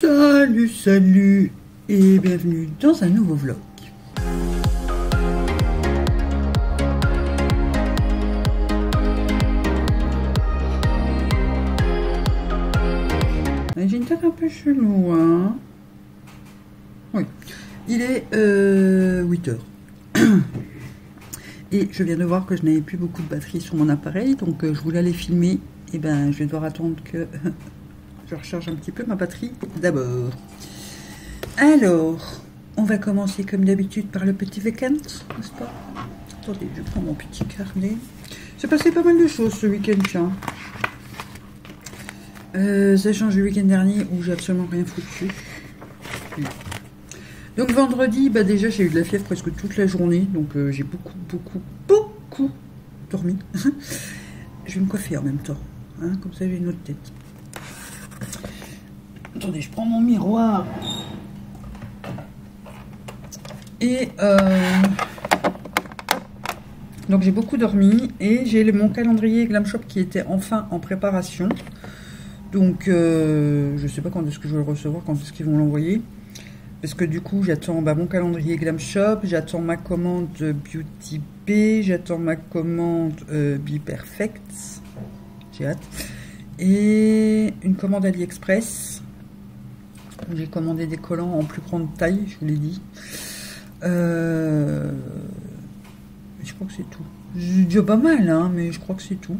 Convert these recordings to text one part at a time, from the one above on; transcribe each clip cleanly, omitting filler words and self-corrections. Salut, salut et bienvenue dans un nouveau vlog. J'ai une tête un peu chelou, hein. Oui, il est 8h. Et je viens de voir que je n'avais plus beaucoup de batterie sur mon appareil, donc je voulais aller filmer. Et ben, je vais devoir attendre que... Je recharge un petit peu ma batterie d'abord. Alors, on va commencer comme d'habitude par le petit week-end, n'est-ce pas? Attendez, je prends mon petit carnet. C'est passé pas mal de choses ce week-end, tiens. Ça change du week-end dernier où j'ai absolument rien foutu. Donc vendredi, bah déjà j'ai eu de la fièvre presque toute la journée, donc j'ai beaucoup dormi. Je vais me coiffer en même temps, hein, comme ça j'ai une autre tête. Attendez, je prends mon miroir. Et donc j'ai beaucoup dormi et j'ai mon calendrier Glam Shop qui était enfin en préparation. Donc je sais pas quand est-ce que je vais le recevoir, quand est-ce qu'ils vont l'envoyer. Parce que du coup j'attends bah, mon calendrier Glam Shop, j'attends ma commande Beauty Bee, j'attends ma commande Be Perfect. J'ai hâte. Et une commande AliExpress. J'ai commandé des collants en plus grande taille, je vous l'ai dit. Je crois que c'est tout. J'ai déjà pas mal, hein, mais je crois que c'est tout.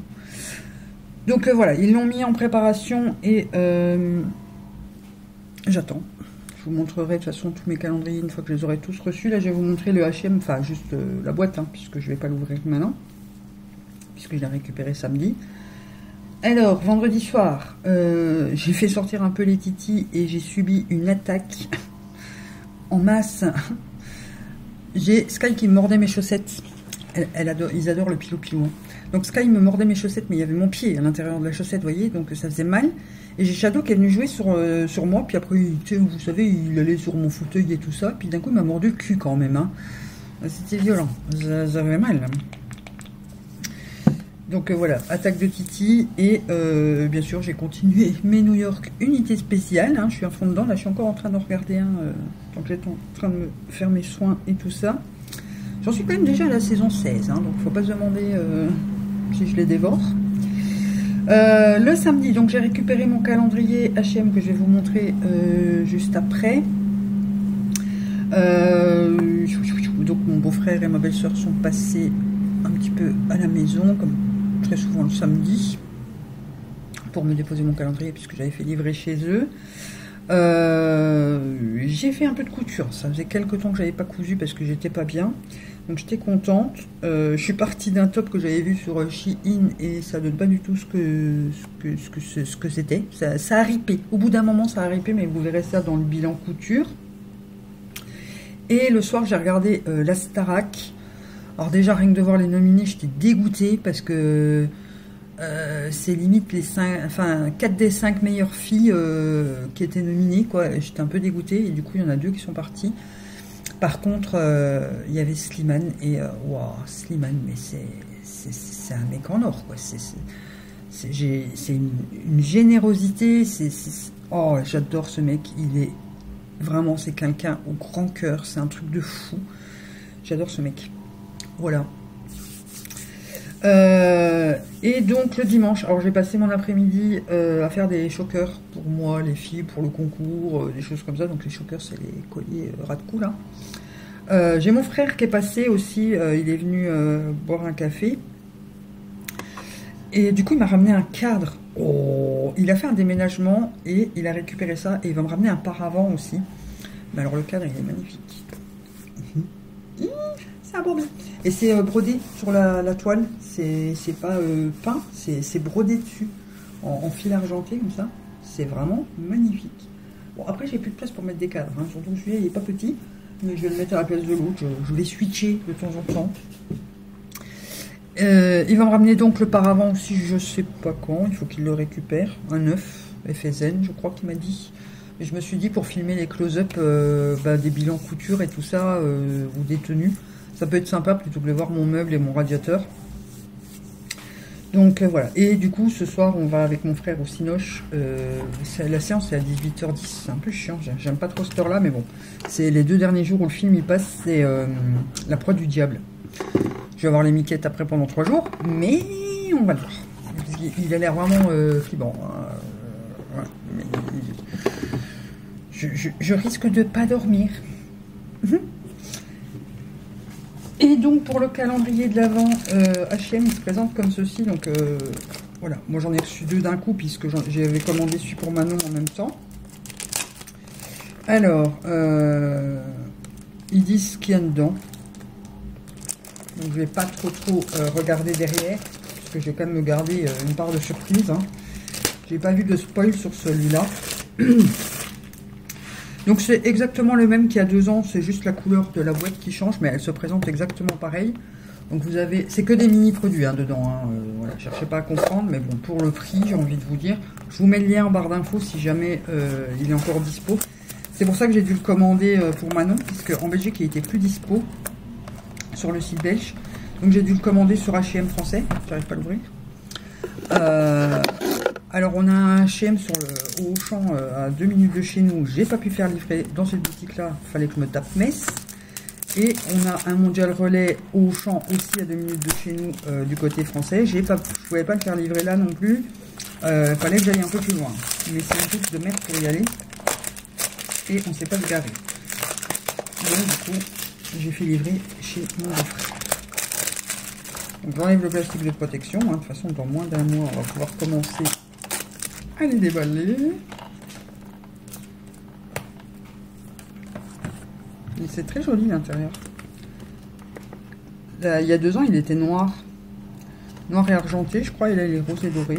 Donc voilà, ils l'ont mis en préparation et j'attends. Je vous montrerai de toute façon tous mes calendriers une fois que je les aurai tous reçus. Là, je vais vous montrer le H&M, enfin juste la boîte, hein, puisque je ne vais pas l'ouvrir maintenant, puisque je l'ai récupéré samedi. Alors, vendredi soir, j'ai fait sortir un peu les titis et j'ai subi une attaque en masse. J'ai Sky qui me mordait mes chaussettes. Ils adorent le pilou-pilou. Hein. Donc Sky me mordait mes chaussettes, mais il y avait mon pied à l'intérieur de la chaussette, vous voyez, donc ça faisait mal. Et j'ai Shadow qui est venu jouer sur moi, puis après, vous savez, il allait sur mon fauteuil et tout ça. Puis d'un coup, il m'a mordu le cul quand même. Hein. C'était violent, j'avais mal. Donc voilà, attaque de Titi et bien sûr j'ai continué mes New York unités spéciales. Hein, je suis à fond dedans, là je suis encore en train de regarder un tant que j'étais en train de me faire mes soins et tout ça. J'en suis quand même déjà à la saison 16, hein, donc faut pas se demander si je les dévore. Le samedi, donc j'ai récupéré mon calendrier H&M que je vais vous montrer juste après. Donc mon beau-frère et ma belle-sœur sont passés un petit peu à la maison, comme très souvent le samedi, pour me déposer mon calendrier puisque j'avais fait livrer chez eux. J'ai fait un peu de couture, ça faisait quelques temps que j'avais pas cousu parce que j'étais pas bien, donc j'étais contente. Je suis partie d'un top que j'avais vu sur Shein et ça donne pas du tout ce que c'était. Ça a ripé, au bout d'un moment ça a ripé, mais vous verrez ça dans le bilan couture. Et le soir j'ai regardé la Starac. Alors déjà, rien que de voir les nominés, j'étais dégoûtée parce que c'est limite les 4 des 5 meilleures filles qui étaient nominées, quoi. J'étais un peu dégoûtée et du coup, il y en a 2 qui sont parties. Par contre, il y avait Slimane et... Waouh, Slimane, mais c'est un mec en or, quoi. C'est une générosité. Oh, j'adore ce mec. Il est... Vraiment, c'est quelqu'un au grand cœur. C'est un truc de fou. J'adore ce mec. Voilà. Et donc le dimanche, alors j'ai passé mon après-midi à faire des chokers pour moi, les filles, pour le concours, des choses comme ça. Donc les chokers, c'est les colliers ras de cou là. J'ai mon frère qui est passé aussi, il est venu boire un café. Et du coup, il m'a ramené un cadre. Oh, il a fait un déménagement et il a récupéré ça. Et il va me ramener un paravent aussi. Mais alors le cadre, il est magnifique. C'est un bon bien. Et c'est brodé sur la toile, c'est pas peint, c'est brodé dessus, en fil argenté comme ça, c'est vraiment magnifique. Bon, après j'ai plus de place pour mettre des cadres, hein. Surtout que celui-là il est pas petit, mais je vais le mettre à la place de l'autre, je vais switcher de temps en temps. Il va me ramener donc le paravent aussi, je sais pas quand, il faut qu'il le récupère, un œuf, FSN je crois qu'il m'a dit. Et je me suis dit pour filmer les close-up bah, des bilans couture et tout ça, ou des tenues, ça peut être sympa plutôt que de voir mon meuble et mon radiateur. Donc voilà, et du coup ce soir on va avec mon frère au Cinoche, la séance est à 18h10, c'est un peu chiant, j'aime pas trop cette heure là, mais bon, c'est les deux derniers jours où le film il passe, c'est La Proie du Diable. Je vais avoir les miquettes après pendant 3 jours, mais on va le voir, parce qu'il a l'air vraiment flippant, hein. Ouais, je risque de pas dormir. Et donc pour le calendrier de l'Avent, H&M il se présente comme ceci, donc voilà, moi j'en ai reçu deux d'un coup puisque j'avais commandé celui pour Manon en même temps. Alors, ils disent ce qu'il y a dedans, donc je vais pas trop regarder derrière, parce que je vais quand même me garder une part de surprise, hein. J'ai pas vu de spoil sur celui-là. Donc c'est exactement le même qu'il y a 2 ans, c'est juste la couleur de la boîte qui change, mais elle se présente exactement pareil. Donc vous avez, c'est que des mini-produits hein, dedans, hein. Voilà, cherchez pas à comprendre, mais bon, pour le prix, j'ai envie de vous dire, je vous mets le lien en barre d'infos si jamais il est encore dispo. C'est pour ça que j'ai dû le commander pour Manon, puisque en Belgique il était plus dispo sur le site belge, donc j'ai dû le commander sur H&M français, j'arrive pas à l'ouvrir. Alors on a un H&M sur le Auchan à 2 minutes de chez nous, j'ai pas pu faire livrer dans cette boutique là, fallait que je me tape Metz. Et on a un Mondial Relais au Auchan aussi à 2 minutes de chez nous du côté français, je pouvais pas le faire livrer là non plus, fallait que j'aille un peu plus loin, mais c'est un truc de merde pour y aller et on s'est pas garé, donc du coup j'ai fait livrer chez mon frère. Donc j'enlève le plastique de protection, hein. De toute façon dans moins d'un mois on va pouvoir commencer. Allez, déballer. C'est très joli l'intérieur. Il y a 2 ans, il était noir. Noir et argenté, je crois. Et là, il est rose et doré.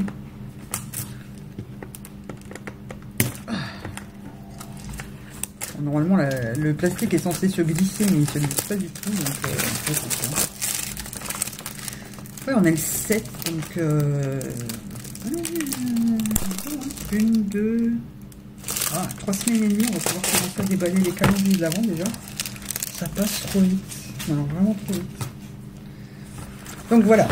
Normalement, le plastique est censé se glisser, mais il ne se glisse pas du tout. Donc, ouais, on a le 7. Donc... 3 semaines et demie, on va pouvoir commencer à déballer les calendriers de l'Avent déjà. Ça passe trop vite. Alors vraiment trop vite. Donc voilà,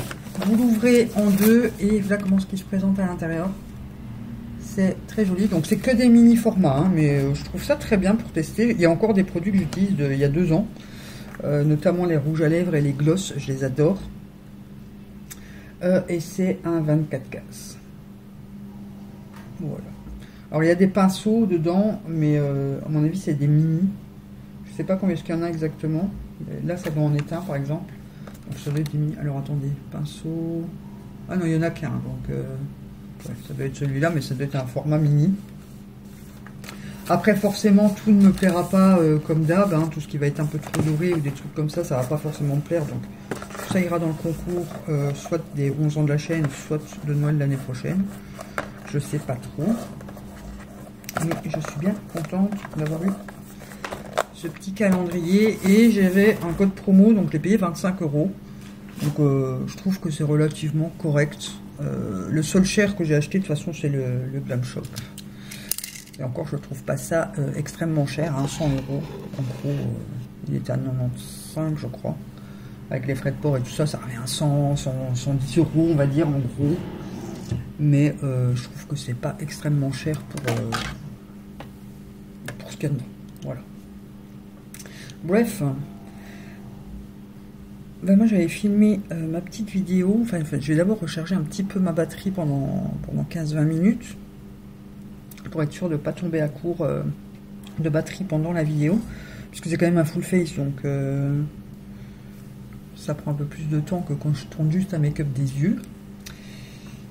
vous l'ouvrez en 2 et voilà comment ce qui se présente à l'intérieur. C'est très joli. Donc c'est que des mini formats, hein, mais je trouve ça très bien pour tester. Il y a encore des produits que j'utilise il y a 2 ans, notamment les rouges à lèvres et les gloss, je les adore. Et c'est un 24 cases. Voilà. Alors il y a des pinceaux dedans, mais à mon avis c'est des mini. Je sais pas combien est-ce qu'il y en a exactement. Là ça doit en être un par exemple. Donc ça doit être des mini. Alors attendez, pinceau. Ah non, il y en a qu'un. Donc ouais, ça doit être celui-là, mais ça doit être un format mini. Après forcément tout ne me plaira pas comme d'hab. Hein, tout ce qui va être un peu trop doré ou des trucs comme ça, ça va pas forcément me plaire. Donc tout ça ira dans le concours, soit des 11 ans de la chaîne, soit de Noël l'année prochaine. Je sais pas trop. Mais je suis bien contente d'avoir eu ce petit calendrier et j'avais un code promo, donc j'ai payé 25 €. Donc je trouve que c'est relativement correct. Le seul cher que j'ai acheté de toute façon c'est le Glam Shop. Et encore je trouve pas ça extrêmement cher, hein, 100 €. En gros il était à 95 je crois. Avec les frais de port et tout ça, ça revient à 110 € on va dire en gros. Mais je trouve que c'est pas extrêmement cher pour ce qu'il y a dedans. Voilà. Bref. Ben moi j'avais filmé ma petite vidéo. Enfin, je vais d'abord recharger un petit peu ma batterie pendant 15-20 minutes. Pour être sûr de ne pas tomber à court de batterie pendant la vidéo. Puisque c'est quand même un full face. Donc ça prend un peu plus de temps que quand je tourne juste un make-up des yeux.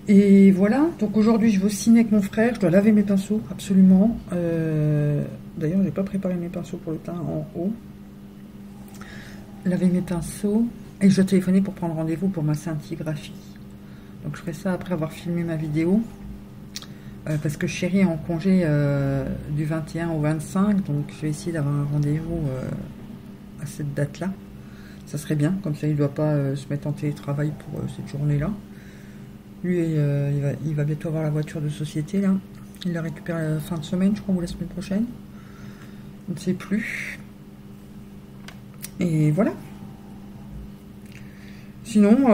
Et voilà, donc aujourd'hui je vais au ciné avec mon frère, je dois laver mes pinceaux, absolument. D'ailleurs, j'ai pas préparé mes pinceaux pour le teint en haut. Laver mes pinceaux. Et je dois téléphoner pour prendre rendez-vous pour ma scintigraphie. Donc je ferai ça après avoir filmé ma vidéo. Parce que chérie est en congé du 21 au 25, donc je vais essayer d'avoir un rendez-vous à cette date-là. Ça serait bien, comme ça il ne doit pas se mettre en télétravail pour cette journée-là. Lui, il va bientôt avoir la voiture de société, là. Il la récupère la fin de semaine, je crois, ou la semaine prochaine. On ne sait plus. Et voilà. Sinon,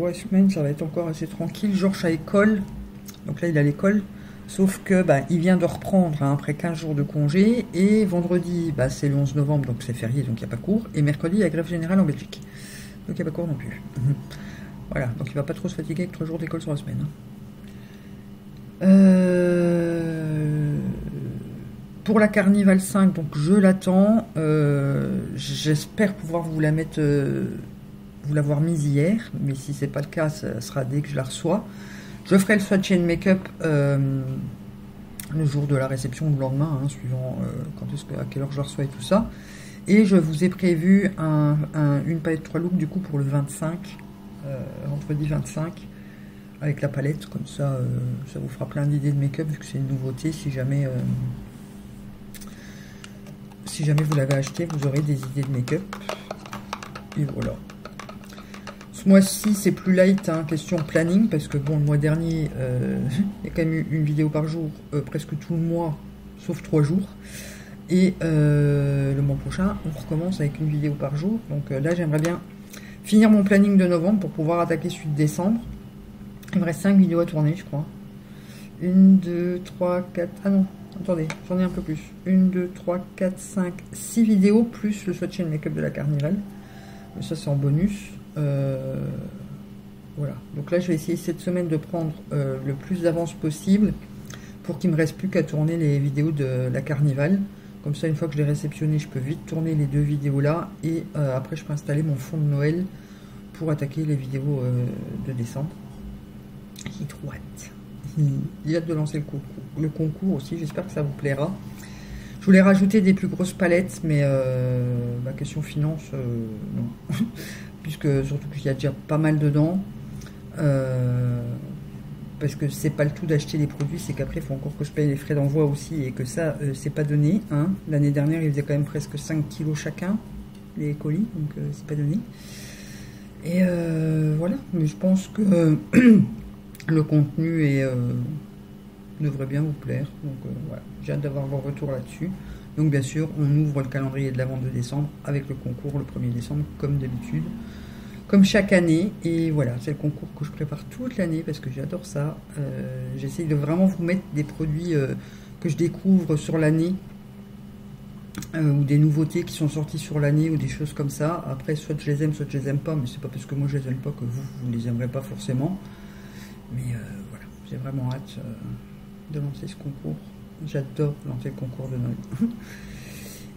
ouais, la semaine, ça va être encore assez tranquille. Georges à école, donc là il a l'école, sauf que bah, il vient de reprendre hein, après 15 jours de congé, et vendredi, bah, c'est le 11 novembre, donc c'est férié, donc il n'y a pas cours, et mercredi, il y a grève générale en Belgique, donc il n'y a pas cours non plus. Voilà, donc il ne va pas trop se fatiguer avec 3 jours d'école sur la semaine. Hein. Pour la Carnival 5, donc je l'attends, j'espère pouvoir vous la mettre, vous l'avoir mise hier, mais si c'est pas le cas, ça sera dès que je la reçois. Je ferai le swatch and make-up le jour de la réception ou le lendemain, hein, suivant quand est-ce que, à quelle heure je la reçois et tout ça. Et je vous ai prévu une palette 3 looks du coup pour le 25, vendredi 25, avec la palette, comme ça, ça vous fera plein d'idées de make-up vu que c'est une nouveauté. Si jamais vous l'avez acheté, vous aurez des idées de make-up. Et voilà. Ce mois-ci, c'est plus light, hein, question planning, parce que bon, le mois dernier, il y a quand même eu une vidéo par jour, presque tout le mois, sauf 3 jours. Et le mois prochain, on recommence avec une vidéo par jour. Donc là, j'aimerais bien finir mon planning de novembre pour pouvoir attaquer celui de décembre. Il me reste 5 vidéos à tourner, je crois. 1, 2, 3, 4... Ah non, attendez, j'en ai un peu plus. 1, 2, 3, 4, 5, 6 vidéos, plus le swatch and make-up de la Carnival. Mais ça, c'est en bonus. Voilà. Donc là, je vais essayer cette semaine de prendre le plus d'avance possible pour qu'il me reste plus qu'à tourner les vidéos de la Carnival. Comme ça, une fois que je les réceptionné, je peux vite tourner les 2 vidéos là. Et après, je peux installer mon fond de Noël pour attaquer les vidéos de décembre. J'ai trop hâte. J'ai hâte de lancer le concours aussi. J'espère que ça vous plaira. Je voulais rajouter des plus grosses palettes, mais bah, question finance, non. Puisque surtout qu'il y a déjà pas mal dedans. Parce que c'est pas le tout d'acheter des produits, c'est qu'après il faut encore que je paye les frais d'envoi aussi, et que ça c'est pas donné. Hein. L'année dernière ils faisaient quand même presque 5 kilos chacun, les colis, donc c'est pas donné. Et voilà, mais je pense que le contenu est, devrait bien vous plaire. Donc voilà, j'ai hâte d'avoir vos retours là-dessus. Donc bien sûr, on ouvre le calendrier de l'avant de décembre avec le concours le 1er décembre, comme d'habitude, comme chaque année. Et voilà, c'est le concours que je prépare toute l'année parce que j'adore ça. J'essaye de vraiment vous mettre des produits que je découvre sur l'année, ou des nouveautés qui sont sorties sur l'année, ou des choses comme ça. Après, soit je les aime, soit je les aime pas, mais c'est pas parce que moi je les aime pas que vous les aimerez pas forcément. Mais voilà, j'ai vraiment hâte de lancer ce concours. J'adore lancer le concours de Noël.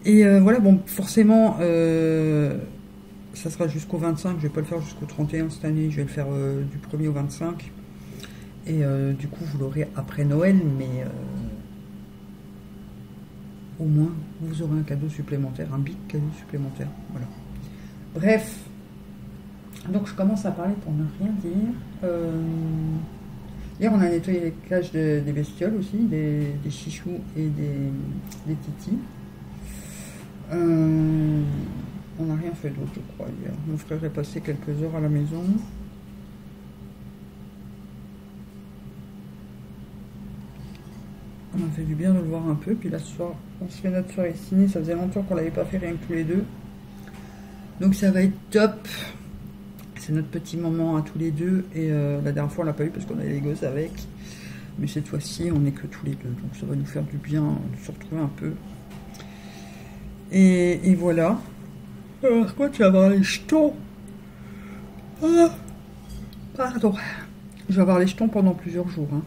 Et voilà, bon, forcément, ça sera jusqu'au 25. Je vais pas le faire jusqu'au 31 cette année. Je vais le faire du 1er au 25. Et du coup, vous l'aurez après Noël. Mais au moins, vous aurez un cadeau supplémentaire. Un big cadeau supplémentaire. Voilà. Bref. Donc, je commence à parler pour ne rien dire. Hier, on a nettoyé les cages des bestioles aussi, des chichous et des titis. On n'a rien fait d'autre, je crois, hier. Mon frère est passé quelques heures à la maison. On a fait du bien de le voir un peu. Puis là, ce soir, on se fait notre soirée ciné. Ça faisait longtemps qu'on l'avait pas fait, rien que tous les deux. Donc ça va être top. C'est notre petit moment à tous les deux, et la dernière fois on l'a pas eu parce qu'on avait les gosses avec, mais cette fois-ci on n'est que tous les deux, donc ça va nous faire du bien de se retrouver un peu. Et voilà. Alors quoi, tu vas avoir les jetons. Oh, pardon. Je vais avoir les jetons pendant plusieurs jours. Hein.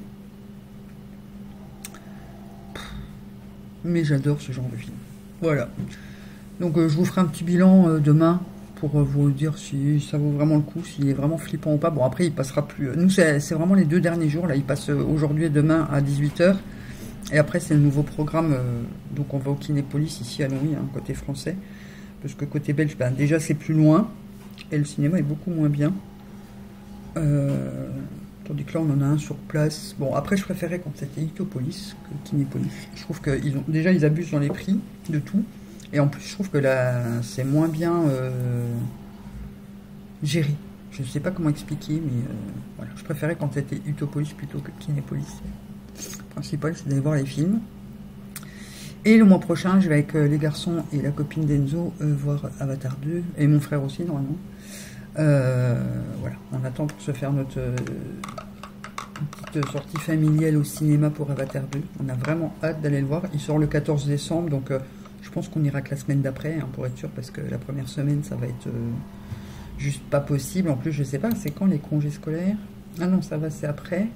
Mais j'adore ce genre de film. Voilà. Donc je vous ferai un petit bilan demain, pour vous dire si ça vaut vraiment le coup, s'il est vraiment flippant ou pas. Bon, après, il passera plus... Nous, c'est vraiment les 2 derniers jours. Là, il passe aujourd'hui et demain à 18 h. Et après, c'est le nouveau programme. Donc, on va au Kinépolis, ici, à Louis, hein, côté français. Parce que côté belge, ben, déjà, c'est plus loin. Et le cinéma est beaucoup moins bien. Tandis que là, on en a un sur place. Bon, après, je préférais quand c'était Itopolis que Kinépolis. Je trouve qu'ils ont... Déjà, ils abusent dans les prix de tout. Et en plus, je trouve que là, c'est moins bien géré. Je ne sais pas comment expliquer, mais voilà. Je préférais quand c'était Utopolis plutôt que Kinépolis. Le principal, c'est d'aller voir les films. Et le mois prochain, je vais avec les garçons et la copine d'Enzo voir Avatar 2, et mon frère aussi, normalement. Voilà, on attend pour se faire notre petite sortie familiale au cinéma pour Avatar 2. On a vraiment hâte d'aller le voir. Il sort le 14 décembre, donc je pense qu'on ira que la semaine d'après, hein, pour être sûr, parce que la première semaine, ça va être juste pas possible. En plus, je sais pas, c'est quand les congés scolaires? Ah non, ça va, c'est après.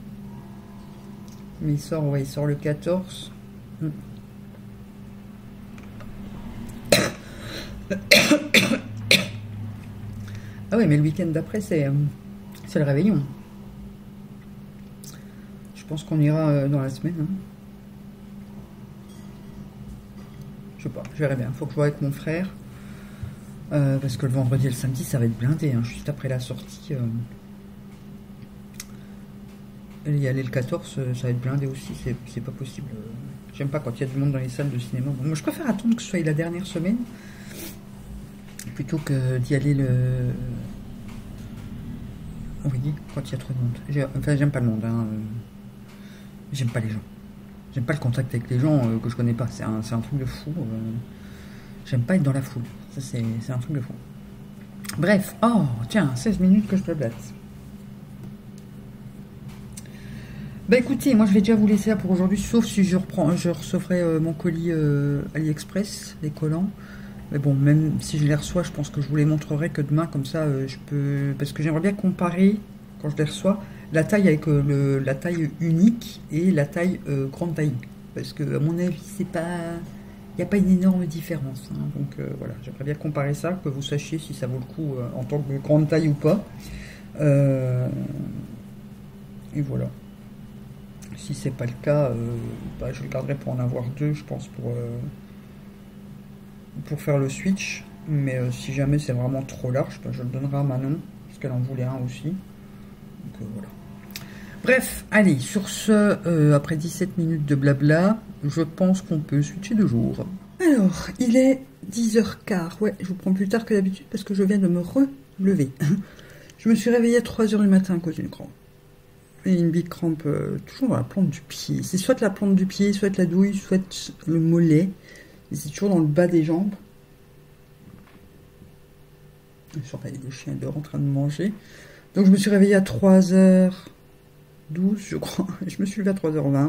Mais il sort, ouais, il sort le 14. Ah oui, mais le week-end d'après, c'est le réveillon. Je pense qu'on ira dans la semaine. Hein. Je sais pas, je verrai bien. Il faut que je vois avec mon frère. Parce que le vendredi et le samedi, ça va être blindé. Hein, juste après la sortie. Y aller le 14, ça va être blindé aussi. C'est pas possible. J'aime pas quand il y a du monde dans les salles de cinéma. Bon, moi, je préfère attendre que ce soit la dernière semaine. Plutôt que d'y aller le... Oui, quand il y a trop de monde. Enfin, j'aime pas le monde. Hein. J'aime pas les gens. J'aime pas le contact avec les gens que je connais pas. C'est un truc de fou. J'aime pas être dans la foule. Ça, c'est un truc de fou. Bref. Oh, tiens, 16 minutes que je te blatte. Bah écoutez, moi je vais déjà vous laisser là pour aujourd'hui. Sauf si je recevrai mon colis AliExpress, les collants. Mais bon, même si je les reçois, je pense que je vous les montrerai que demain, comme ça, je peux... Parce que j'aimerais bien comparer, quand je les reçois, la taille avec la taille unique et la taille grande taille. Parce que, à mon avis, c'est pas... Il n'y a pas une énorme différence. Hein. Donc, voilà, j'aimerais bien comparer ça, que vous sachiez si ça vaut le coup en tant que grande taille ou pas. Et voilà. Si c'est pas le cas, bah, je le garderai pour en avoir deux, je pense, pour faire le switch, mais si jamais c'est vraiment trop large, ben je le donnerai à Manon, parce qu'elle en voulait un aussi. Donc voilà. Bref, allez, sur ce, après 17 minutes de blabla, je pense qu'on peut switcher de jour. Alors, il est 10h15, ouais, je vous prends plus tard que d'habitude, parce que je viens de me relever. Je me suis réveillée à 3h du matin à cause d'une crampe. Et une big crampe, toujours dans la plante du pied. C'est soit la plante du pied, soit la douille, soit le mollet. C'est toujours dans le bas des jambes. Je suis le chien dehors en train de manger. Donc je me suis réveillée à 3h12, je crois. Je me suis levée à 3h20.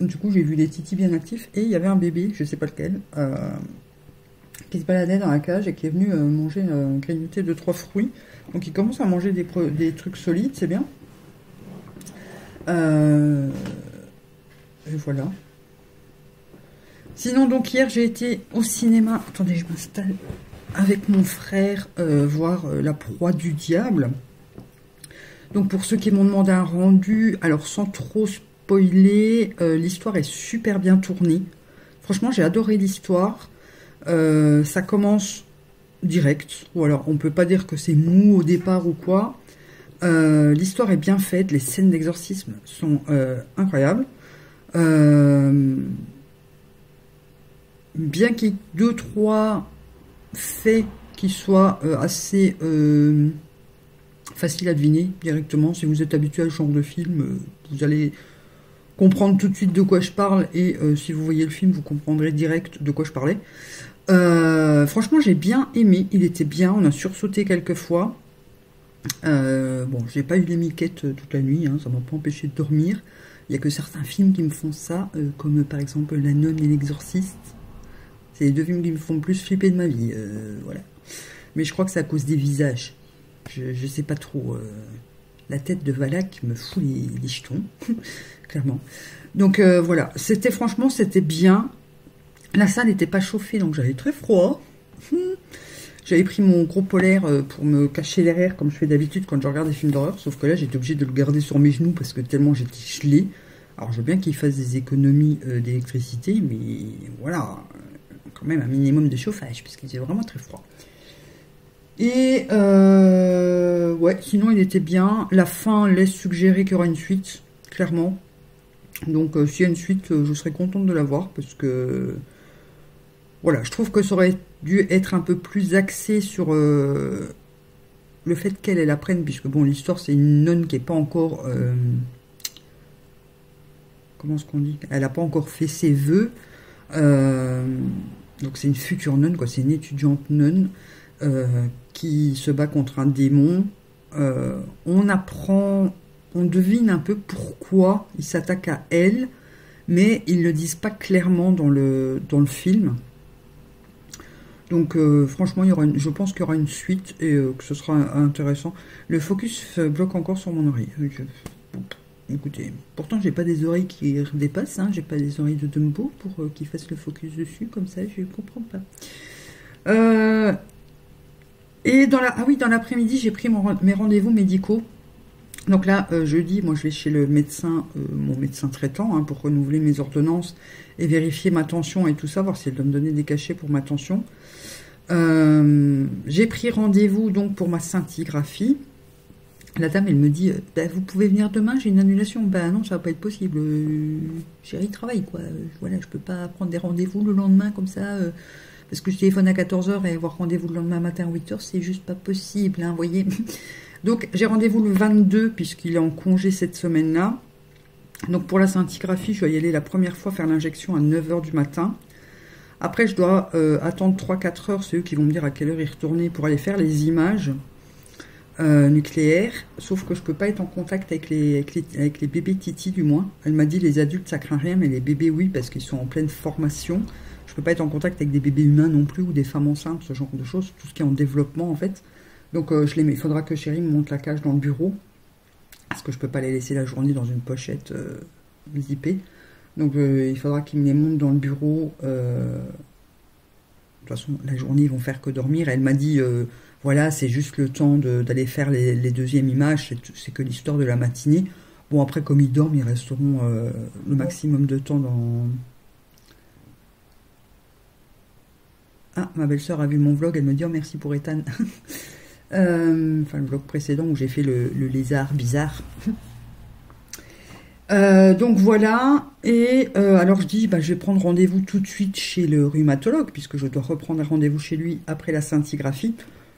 Du coup, j'ai vu des titis bien actifs. Et il y avait un bébé, je ne sais pas lequel, qui se baladait dans la cage et qui est venu manger, grignoter 2-3 fruits. Donc il commence à manger des trucs solides, c'est bien. Et voilà. Sinon, donc, hier, j'ai été au cinéma, attendez, je m'installe, avec mon frère, voir La Proie du Diable. Donc, pour ceux qui m'ont demandé un rendu, alors, sans trop spoiler, l'histoire est super bien tournée. Franchement, j'ai adoré l'histoire. Ça commence direct, ou alors, on ne peut pas dire que c'est mou au départ ou quoi. L'histoire est bien faite, les scènes d'exorcisme sont incroyables. Bien qu'il y ait 2-3 faits qui soient assez faciles à deviner directement, si vous êtes habitué à ce genre de film, vous allez comprendre tout de suite de quoi je parle, et si vous voyez le film, vous comprendrez direct de quoi je parlais. Franchement, j'ai bien aimé, il était bien, on a sursauté quelques fois. Bon, j'ai pas eu les miquettes toute la nuit, hein, ça m'a pas empêché de dormir. Il n'y a que certains films qui me font ça, comme par exemple La Nonne et l'Exorciste. C'est les deux films qui me font le plus flipper de ma vie, voilà. Mais je crois que c'est à cause des visages. Je sais pas trop. La tête de Valak me fout les jetons, clairement. Donc voilà, c'était franchement, c'était bien. La salle n'était pas chauffée, donc j'avais très froid. J'avais pris mon gros polaire pour me cacher derrière, comme je fais d'habitude quand je regarde des films d'horreur. Sauf que là, j'étais obligée de le garder sur mes genoux parce que tellement j'étais gelée. Alors, je veux bien qu'il fasse des économies d'électricité, mais voilà... quand même un minimum de chauffage, parce qu'il était vraiment très froid. Et ouais, sinon il était bien. La fin laisse suggérer qu'il y aura une suite, clairement. Donc s'il y a une suite, je serais contente de la voir, parce que voilà, je trouve que ça aurait dû être un peu plus axé sur le fait qu'elle apprenne, puisque bon, l'histoire c'est une nonne qui n'est pas encore comment est-ce qu'on dit, elle n'a pas encore fait ses vœux. Donc c'est une future nonne, quoi, c'est une étudiante nonne, qui se bat contre un démon, on apprend, on devine un peu pourquoi il s'attaque à elle, mais ils ne le disent pas clairement dans le film. Donc franchement, il y aura je pense qu'il y aura une suite et que ce sera intéressant. Le focus bloque encore sur mon oreille. Écoutez, pourtant j'ai pas des oreilles qui dépassent, hein, j'ai pas des oreilles de Dumbo pour qu'ils fassent le focus dessus, comme ça je comprends pas. Et dans la, ah oui, dans l'après-midi, j'ai pris mes rendez-vous médicaux. Donc là, jeudi, moi je vais chez le médecin, mon médecin traitant, hein, pour renouveler mes ordonnances et vérifier ma tension et tout ça, voir si elle doit me donner des cachets pour ma tension. J'ai pris rendez-vous donc pour ma scintigraphie. La dame, elle me dit, bah, vous pouvez venir demain, j'ai une annulation. Bah non, ça va pas être possible. Chérie, travaille, quoi. Voilà, je peux pas prendre des rendez-vous le lendemain comme ça. Parce que je téléphone à 14h et avoir rendez-vous le lendemain matin à 8h, c'est juste pas possible, hein, voyez. Donc, j'ai rendez-vous le 22, puisqu'il est en congé cette semaine-là. Donc, pour la scintigraphie, je vais y aller la première fois faire l'injection à 9h du matin. Après, je dois attendre 3-4 heures. C'est eux qui vont me dire à quelle heure y retourner pour aller faire les images nucléaires. Sauf que je ne peux pas être en contact avec les bébés Titi, du moins. Elle m'a dit, les adultes, ça craint rien, mais les bébés, oui, parce qu'ils sont en pleine formation. Je ne peux pas être en contact avec des bébés humains non plus, ou des femmes enceintes, ce genre de choses. Tout ce qui est en développement, en fait. Donc je les mets. Il faudra que chérie me monte la cage dans le bureau, parce que je ne peux pas les laisser la journée dans une pochette zippée. Donc il faudra qu'ils me les montent dans le bureau. De toute façon, la journée, ils vont faire que dormir. Elle m'a dit, voilà, c'est juste le temps d'aller faire les deuxièmes images, c'est que l'histoire de la matinée. Bon, après, comme ils dorment, ils resteront le maximum de temps dans... Ah, ma belle-sœur a vu mon vlog, elle me dit, oh, merci pour Ethan. Enfin, le vlog précédent où j'ai fait le lézard bizarre. Donc voilà. Et alors je dis, bah, je vais prendre rendez-vous tout de suite chez le rhumatologue, puisque je dois reprendre un rendez-vous chez lui après la scintigraphie.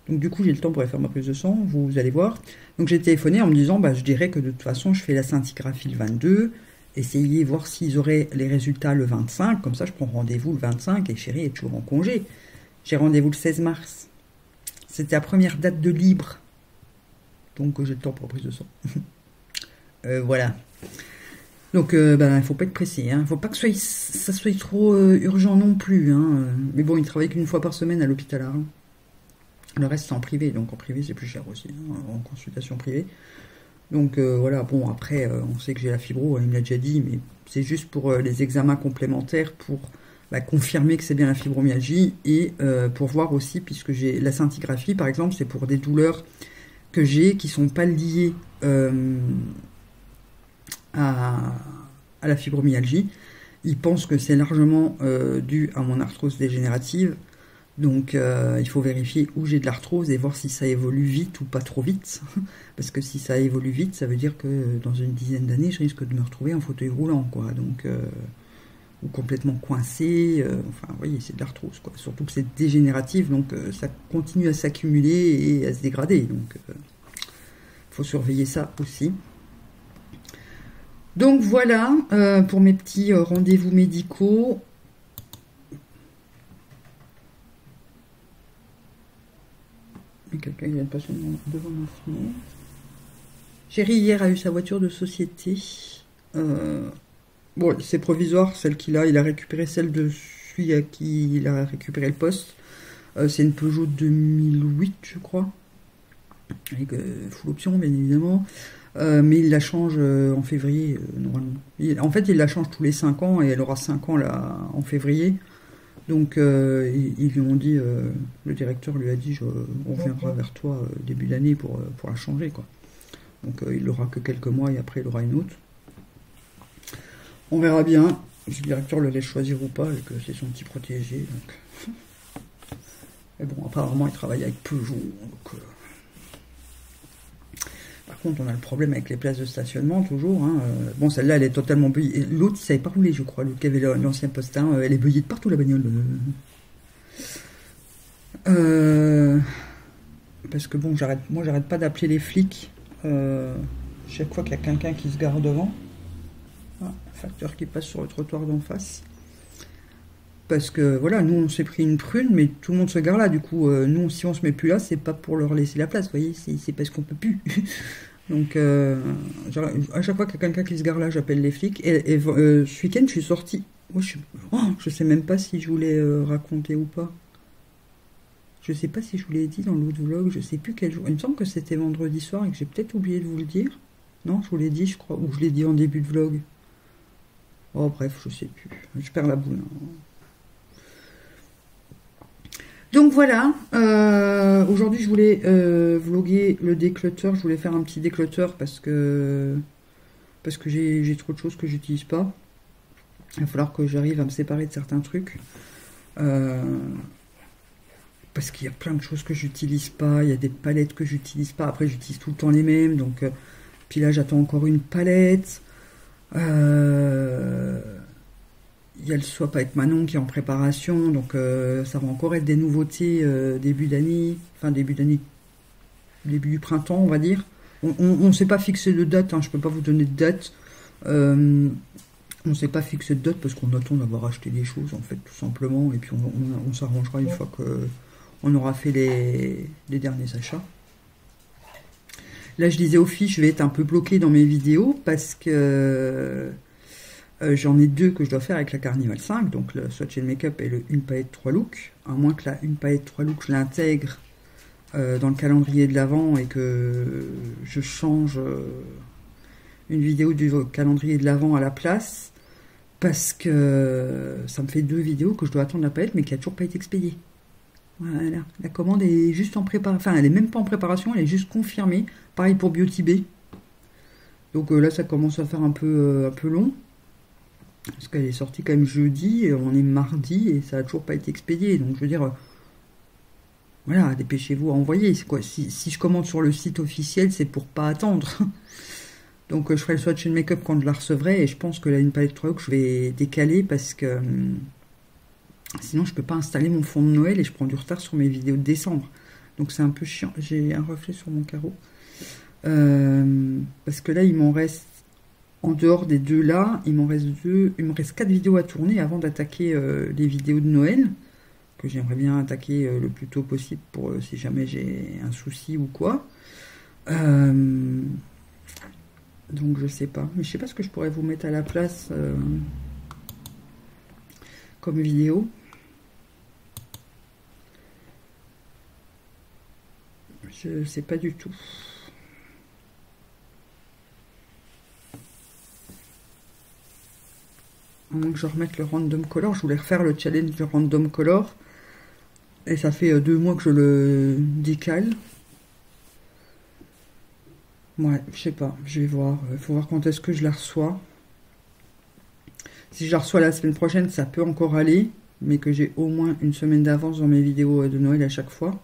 Donc du coup, j'ai le temps pour aller faire ma prise de sang, vous allez voir. Donc j'ai téléphoné en me disant, bah, je dirais que de toute façon, je fais la scintigraphie le 22. Essayez, voir s'ils auraient les résultats le 25. Comme ça, je prends rendez-vous le 25 et chérie est toujours en congé. J'ai rendez-vous le 16 mars. C'était la première date de libre. Donc, j'ai le temps pour la prise de sang. Voilà. Donc, ben, il ne faut pas être pressé. Il ne faut pas que ça soit trop urgent non plus. Hein. Mais bon, il ne travaille qu'une fois par semaine à l'hôpital. Hein. Le reste, c'est en privé. Donc, en privé, c'est plus cher aussi. Hein, en consultation privée. Donc, voilà. Bon, après, on sait que j'ai la fibro. Il me l'a déjà dit. Mais c'est juste pour les examens complémentaires pour... Bah, confirmer que c'est bien la fibromyalgie et pour voir aussi, puisque j'ai la scintigraphie par exemple, c'est pour des douleurs que j'ai qui sont pas liées à la fibromyalgie. Ils pensent que c'est largement dû à mon arthrose dégénérative, donc il faut vérifier où j'ai de l'arthrose et voir si ça évolue vite ou pas trop vite, parce que si ça évolue vite, ça veut dire que dans une dizaine d'années, je risque de me retrouver en fauteuil roulant, quoi. Donc ou complètement coincé, enfin, vous voyez, c'est de l'arthrose, quoi. Surtout que c'est dégénératif, donc ça continue à s'accumuler et à se dégrader, donc il faut surveiller ça aussi. Donc voilà, pour mes petits rendez-vous médicaux. Quelqu'un vient de passer devant ma fenêtre. Chérie, hier, a eu sa voiture de société. Bon, c'est provisoire, celle qu'il a. Il a récupéré celle de celui à qui il a récupéré le poste. C'est une Peugeot 2008, je crois. Avec full option, bien évidemment. Mais il la change en février, normalement. En fait, il la change tous les 5 ans et elle aura 5 ans là, en février. Donc, ils lui ont dit, le directeur lui a dit, on reviendra vers toi début d'année pour la changer, quoi. Donc, il l'aura que quelques mois et après, il aura une autre. On verra bien si le directeur le laisse choisir ou pas, et que c'est son petit protégé. Donc. Mais bon, apparemment, il travaille avec Peugeot. Donc, Par contre, on a le problème avec les places de stationnement, toujours. Hein. Bon, celle-là, elle est totalement beuillée. L'autre, il ne savait pas rouler, je crois. L'autre qui avait l'ancien postin, elle est beuillée de partout, la bagnole. Parce que bon, moi, j'arrête pas d'appeler les flics chaque fois qu'il y a quelqu'un qui se gare devant. Facteur qui passe sur le trottoir d'en face. parce que voilà, nous on s'est pris une prune, mais tout le monde se gare là, du coup, nous si on se met plus là, c'est pas pour leur laisser la place, vous voyez, c'est parce qu'on peut plus. Donc, à chaque fois qu'il y a quelqu'un qui se gare là, j'appelle les flics, et ce week-end, je suis sortie. Oh, je sais même pas si je voulais raconter ou pas. Je sais pas si je vous l'ai dit dans l'autre vlog, je sais plus quel jour. Il me semble que c'était vendredi soir et que j'ai peut-être oublié de vous le dire. Non, je vous l'ai dit, je crois, ou je l'ai dit en début de vlog. Oh, bref, je sais plus. Je perds la boule. Donc voilà, aujourd'hui je voulais vloguer le déclutter. Je voulais faire un petit déclutter parce que j'ai trop de choses que j'utilise pas. Il va falloir que j'arrive à me séparer de certains trucs. Parce qu'il y a plein de choses que j'utilise pas, il y a des palettes que j'utilise pas, après j'utilise tout le temps les mêmes, donc puis là j'attends encore une palette. Il y a le swap avec Manon qui est en préparation, donc ça va encore être des nouveautés début d'année, enfin début du printemps on va dire. On ne s'est pas fixé de date, hein, je peux pas vous donner de date. On ne s'est pas fixé de date parce qu'on attend d'avoir acheté des choses en fait tout simplement, et puis on s'arrangera une fois que on aura fait les derniers achats. Là, je disais aux filles, je vais être un peu bloquée dans mes vidéos parce que j'en ai deux que je dois faire avec la Carnival 5, donc le swatch and make-up et le une palette 3 looks. À moins que la une palette 3 looks, je l'intègre dans le calendrier de l'Avent et que je change une vidéo du calendrier de l'Avent à la place, parce que ça me fait deux vidéos que je dois attendre la palette, mais qui n'a toujours pas été expédiée. Voilà, la commande est juste en préparation, enfin elle est même pas en préparation, elle est juste confirmée. Pareil pour Beauty Bay. Donc là ça commence à faire un peu long, parce qu'elle est sortie quand même jeudi, et on est mardi et ça n'a toujours pas été expédié. Donc je veux dire, voilà, dépêchez-vous à envoyer. C'est quoi, si je commande sur le site officiel, c'est pour pas attendre. Donc je ferai le swatch and make-up quand je la recevrai, et je pense que là une palette 3 que je vais décaler parce que... sinon, je ne peux pas installer mon fond de Noël et je prends du retard sur mes vidéos de décembre. Donc, c'est un peu chiant. J'ai un reflet sur mon carreau. Parce que là, il m'en reste, en dehors des deux là, il m'en reste deux. Il me reste 4 vidéos à tourner avant d'attaquer les vidéos de Noël, que j'aimerais bien attaquer le plus tôt possible pour si jamais j'ai un souci ou quoi. Donc, je sais pas. Mais je sais pas ce que je pourrais vous mettre à la place comme vidéo. Je sais pas du tout. À moins que je remette le random color. Je voulais refaire le challenge du random color. Et ça fait 2 mois que je le décale. Ouais, je sais pas. Je vais voir. Il faut voir quand est-ce que je la reçois. Si je la reçois la semaine prochaine, ça peut encore aller. Mais que j'ai au moins une semaine d'avance dans mes vidéos de Noël à chaque fois.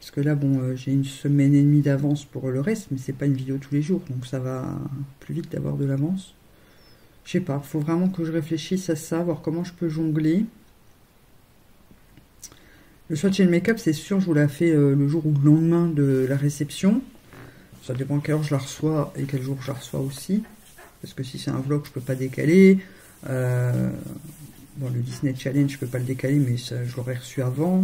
Parce que là, bon, j'ai une semaine et demie d'avance pour le reste, mais c'est pas une vidéo tous les jours, donc ça va plus vite d'avoir de l'avance. Je sais pas, faut vraiment que je réfléchisse à ça, voir comment je peux jongler. Le swatch and make-up, c'est sûr, je vous la fais le jour ou le lendemain de la réception. Ça dépend à quelle heure je la reçois et quel jour je la reçois aussi. Parce que si c'est un vlog, je peux pas décaler. Bon, le Disney Challenge, je peux pas le décaler, mais ça, je l'aurais reçu avant.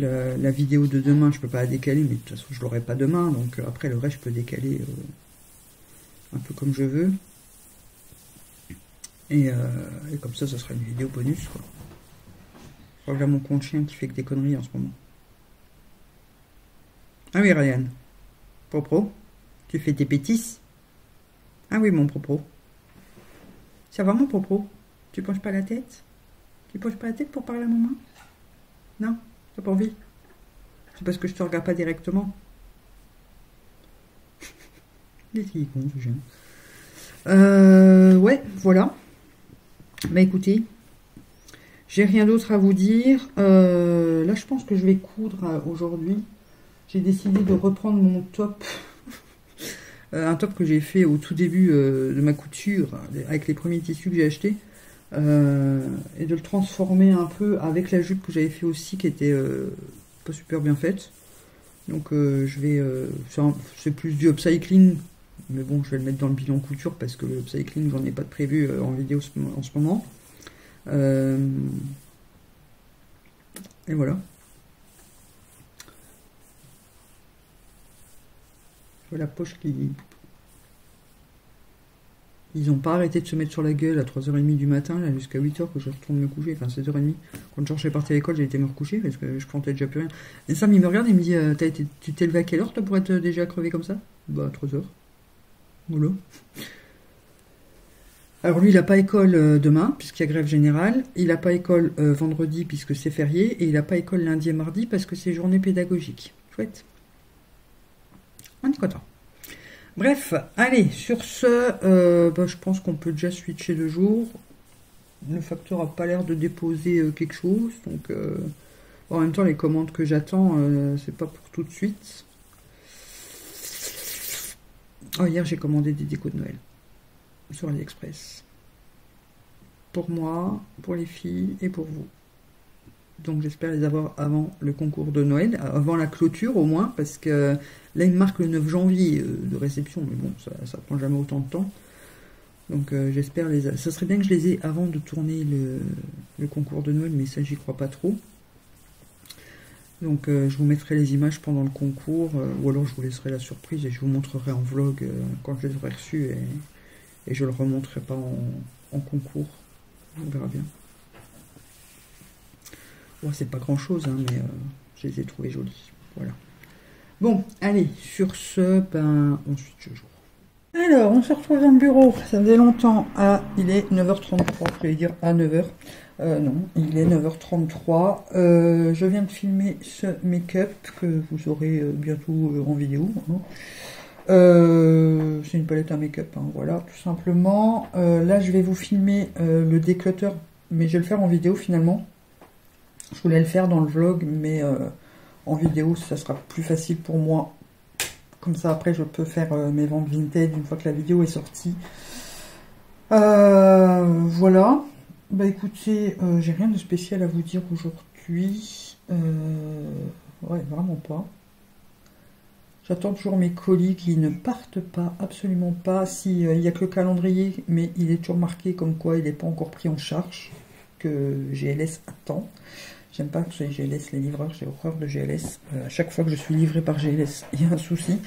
La vidéo de demain, je peux pas la décaler, mais de toute façon, je l'aurai pas demain. Donc après, le reste, je peux décaler un peu comme je veux. Et comme ça, ça sera une vidéo bonus, quoi. Je crois que là, mon compte chien qui fait que des conneries en ce moment. Ah oui, Ryan. Propro, tu fais tes bêtises. Ah oui, mon propos. C'est vraiment propos. Tu penches pas la tête? Tu penches pas la tête pour parler à maman? Non, t'as pas envie? C'est parce que je te regarde pas directement. Les filles con, je gêne. Ouais, voilà. Bah écoutez, j'ai rien d'autre à vous dire. Là, je pense que je vais coudre aujourd'hui. J'ai décidé de reprendre mon top. Un top que j'ai fait au tout début de ma couture, avec les premiers tissus que j'ai achetés, et de le transformer un peu avec la jupe que j'avais fait aussi, qui était pas super bien faite. Donc je vais... c'est plus du upcycling, mais bon, je vais le mettre dans le bilan couture, parce que le upcycling, j'en ai pas de prévu en vidéo en ce moment. Et voilà. Je vois la poche qui... Ils n'ont pas arrêté de se mettre sur la gueule à 3h30 du matin, là jusqu'à 8h que je retourne me coucher, enfin 7h30. Quand Georges est parti à l'école, j'ai été me recoucher parce que je plantais déjà plus rien. Et Sam, il me regarde et il me dit, tu t'es levé à quelle heure toi pour être déjà crevé comme ça? Bah 3h. Voilà. Alors lui, il n'a pas école demain, puisqu'il y a grève générale. Il n'a pas école vendredi, puisque c'est férié. Et il n'a pas école lundi et mardi, parce que c'est journée pédagogique. Chouette. On est content. Bref, allez, sur ce, bah, je pense qu'on peut déjà switcher de jour. Le facteur n'a pas l'air de déposer quelque chose. Donc, en même temps, les commandes que j'attends, c'est pas pour tout de suite. Oh, hier, j'ai commandé des décos de Noël sur AliExpress. Pour moi, pour les filles et pour vous. Donc, j'espère les avoir avant le concours de Noël, avant la clôture au moins, parce que là, il marque le 9 janvier de réception, mais bon, ça prend jamais autant de temps. Donc, j'espère les avoir. Ça serait bien que je les ai avant de tourner le concours de Noël, mais ça, j'y crois pas trop. Donc, je vous mettrai les images pendant le concours, ou alors je vous laisserai la surprise et je vous montrerai en vlog quand je les aurai reçues, et je le remonterai pas en concours. On verra bien. Bon, c'est pas grand chose, hein, mais je les ai trouvés jolis. Voilà. Bon, allez, sur ce, ben, on switch le jour. Alors, on se retrouve dans le bureau. Ça faisait longtemps. Il est 9h33, je voulais dire à 9h. Non, il est 9h33. Je viens de filmer ce make-up que vous aurez bientôt en vidéo. Hein. C'est une palette à make-up, hein, voilà, tout simplement. Là, je vais vous filmer le déclutter, mais je vais le faire en vidéo finalement. Je voulais le faire dans le vlog, mais en vidéo, ça sera plus facile pour moi. Comme ça, après, je peux faire mes ventes vintage une fois que la vidéo est sortie. Voilà. Bah écoutez, j'ai rien de spécial à vous dire aujourd'hui. Ouais, vraiment pas. J'attends toujours mes colis qui ne partent pas, absolument pas. Si, il n'y a que le calendrier, mais il est toujours marqué comme quoi il n'est pas encore pris en charge, que GLS attend. J'aime pas que c'est GLS, les livreurs, j'ai horreur de GLS. À chaque fois que je suis livrée par GLS, il y a un souci.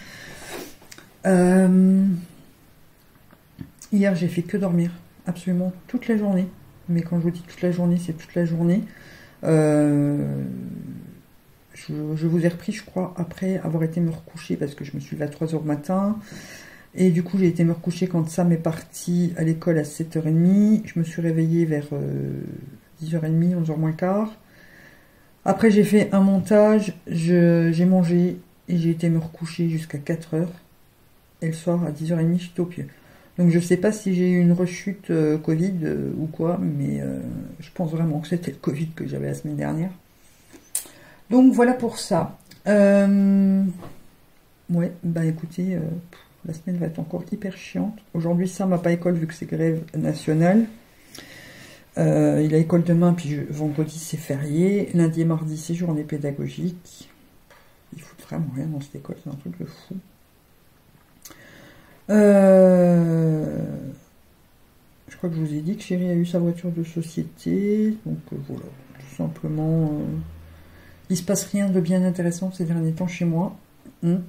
Hier, j'ai fait que dormir, absolument toute la journée. Mais quand je vous dis toute la journée, c'est toute la journée. Je vous ai repris, je crois, après avoir été me recoucher, parce que je me suis levée à 3h du matin. Et du coup, j'ai été me recoucher quand Sam est parti à l'école à 7h30. Je me suis réveillée vers 10h30, 11h moins le quart. Après, j'ai fait un montage, j'ai mangé et j'ai été me recoucher jusqu'à 4h. Et le soir, à 10h30, j'étais au pieu. Donc, je ne sais pas si j'ai eu une rechute Covid ou quoi, mais je pense vraiment que c'était le Covid que j'avais la semaine dernière. Donc voilà pour ça. Ouais, bah écoutez, la semaine va être encore hyper chiante. Aujourd'hui, Sam n'a pas école vu que c'est grève nationale. Il a école demain, puis vendredi c'est férié. Lundi et mardi c'est journée pédagogique. Ils foutent vraiment rien dans cette école, c'est un truc de fou. Je crois que je vous ai dit que Chérie a eu sa voiture de société. Donc voilà, tout simplement... il se passe rien de bien intéressant ces derniers temps chez moi. Bon,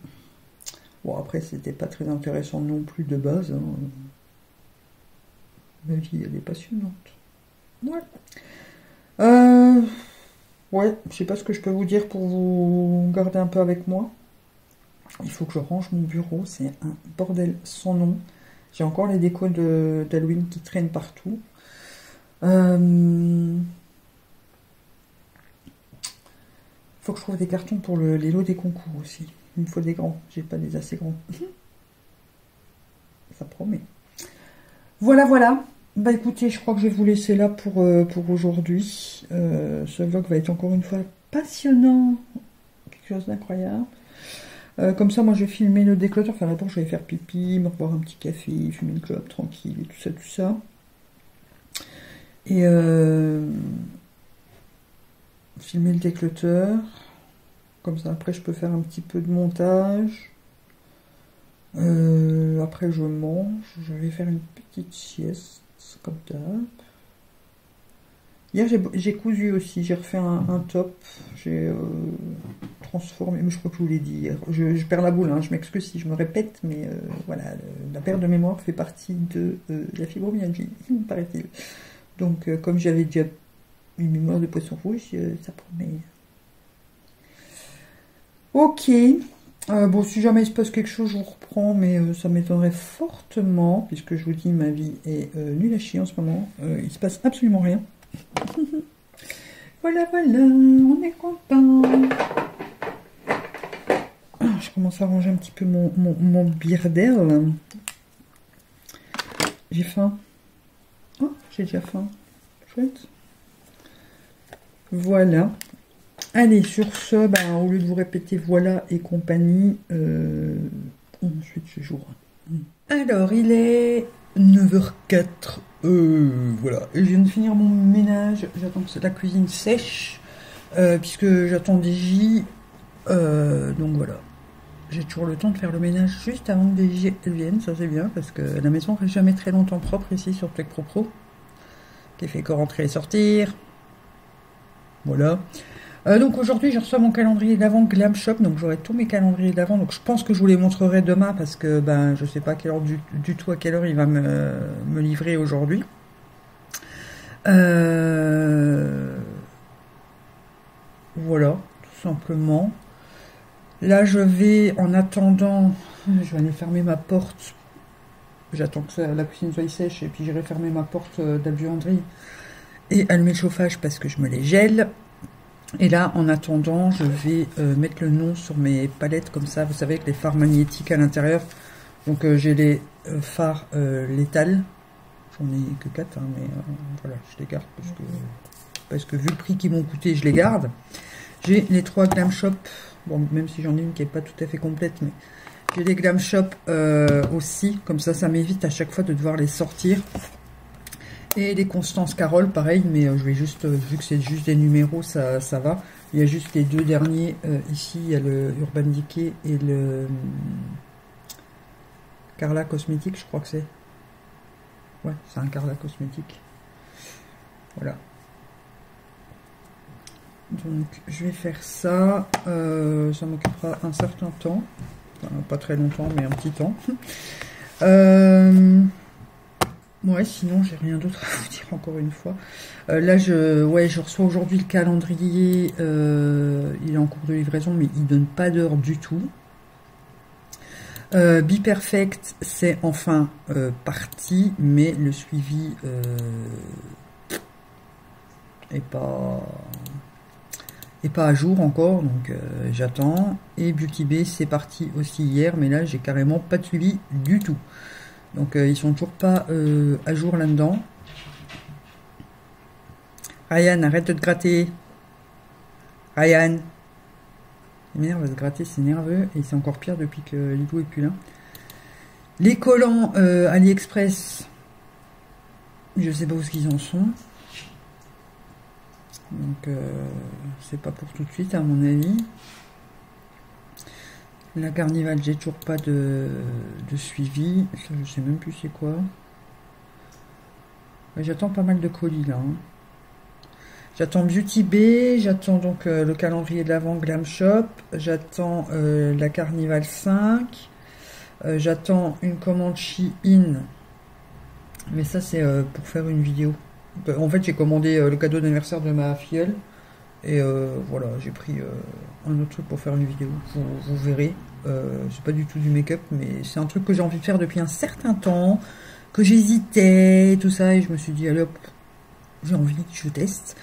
après, c'était pas très intéressant non plus de base. Hein. Ma vie, elle est passionnante. Voilà. Ouais, je sais pas ce que je peux vous dire pour vous garder un peu avec moi. Il faut que je range mon bureau. C'est un bordel sans nom. J'ai encore les décos d'Halloween qui traînent partout. Faut que je trouve des cartons pour les lots des concours aussi. Il me faut des grands, j'ai pas des assez grands. Ça promet. Voilà, voilà. Bah écoutez, je crois que je vais vous laisser là pour aujourd'hui. Ce vlog va être encore une fois passionnant. Quelque chose d'incroyable. Comme ça, moi je vais filmer le déclutter. Enfin, d'abord, je vais faire pipi, me boire un petit café, fumer une clope tranquille, et tout ça, tout ça. Et... filmer le déclutter, comme ça après je peux faire un petit peu de montage, après je mange, je vais faire une petite sieste, comme d'hab, Hier, j'ai cousu aussi, j'ai refait un top, j'ai transformé, mais je crois que je vous l'ai dit hier, je perds la boule, hein, je m'excuse si je me répète, mais voilà, la perte de mémoire fait partie de la fibromyalgie, me paraît-il. Donc, comme j'avais déjà une mémoire de poisson rouge, ça promet. Ok, bon, si jamais il se passe quelque chose, je vous reprends, mais ça m'étonnerait fortement, puisque je vous dis, ma vie est nulle à chier en ce moment, il se passe absolument rien. Voilà, voilà, on est content. Je commence à ranger un petit peu mon birdel. J'ai faim. Oh, j'ai déjà faim. Chouette. Voilà. Allez, sur ce, ben, au lieu de vous répéter voilà et compagnie, ensuite je joue. Alors, il est 9h04. Voilà, je viens de finir mon ménage, j'attends que la cuisine sèche, puisque j'attends des J, donc voilà, j'ai toujours le temps de faire le ménage juste avant que des J viennent, ça c'est bien, parce que la maison ne fait jamais très longtemps propre ici sur Tech Propro, qui fait que rentrer et sortir, voilà. Donc aujourd'hui, je reçois mon calendrier d'avant Glam Shop, donc j'aurai tous mes calendriers d'avant, donc je pense que je vous les montrerai demain, parce que ben, je ne sais pas à quelle heure du tout à quelle heure il va me livrer aujourd'hui. Voilà, tout simplement. Là, je vais, en attendant, je vais aller fermer ma porte, j'attends que la cuisine soit sèche, et puis j'irai fermer ma porte d'albuanderie, et allumer le chauffage, parce que je me les gèle. Et là, en attendant, je vais mettre le nom sur mes palettes, comme ça, vous savez, avec les phares magnétiques à l'intérieur. Donc, j'ai les phares létales. J'en ai que 4, hein, mais voilà, je les garde parce que vu le prix qu'ils m'ont coûté, je les garde. J'ai les 3 Glam Shop. Bon, même si j'en ai une qui n'est pas tout à fait complète, mais j'ai les Glam Shop aussi. Comme ça, ça m'évite à chaque fois de devoir les sortir. Et les Constance Carole, pareil, mais je vais juste, vu que c'est juste des numéros, ça va. Il y a juste les 2 derniers, ici, il y a le Urban Decay et le Carla Cosmétique, je crois que c'est. Ouais, c'est un Carla Cosmétique. Voilà. Donc, je vais faire ça. Ça m'occupera un certain temps. Enfin, pas très longtemps, mais un petit temps. Ouais, sinon j'ai rien d'autre à vous dire encore une fois. Là, je reçois aujourd'hui le calendrier. Il est en cours de livraison, mais il ne donne pas d'heure du tout. Be Perfect, c'est enfin parti, mais le suivi est pas à jour encore, donc j'attends. Et Beauty Bay, c'est parti aussi hier, mais là, j'ai carrément pas de suivi du tout. Donc ils sont toujours pas à jour là-dedans. Ryan, arrête de te gratter. Ryan. Il m'énerve de se gratter, c'est nerveux. Et c'est encore pire depuis que Lilou est plus là. Les collants AliExpress. Je sais pas où ils en sont. Donc c'est pas pour tout de suite à mon avis. La Carnival, j'ai toujours pas de suivi. Ça, je sais même plus c'est quoi. J'attends pas mal de colis là. Hein. J'attends Beauty Bay, j'attends donc le calendrier de l'avant Glam Shop, j'attends la Carnival 5, j'attends une commande Shein. Mais ça, c'est pour faire une vidéo. En fait, j'ai commandé le cadeau d'anniversaire de ma filleule. Et voilà, j'ai pris un autre truc pour faire une vidéo, vous verrez, c'est pas du tout du make-up, mais c'est un truc que j'ai envie de faire depuis un certain temps, que j'hésitais, tout ça, et je me suis dit, allez hop, j'ai envie, je teste.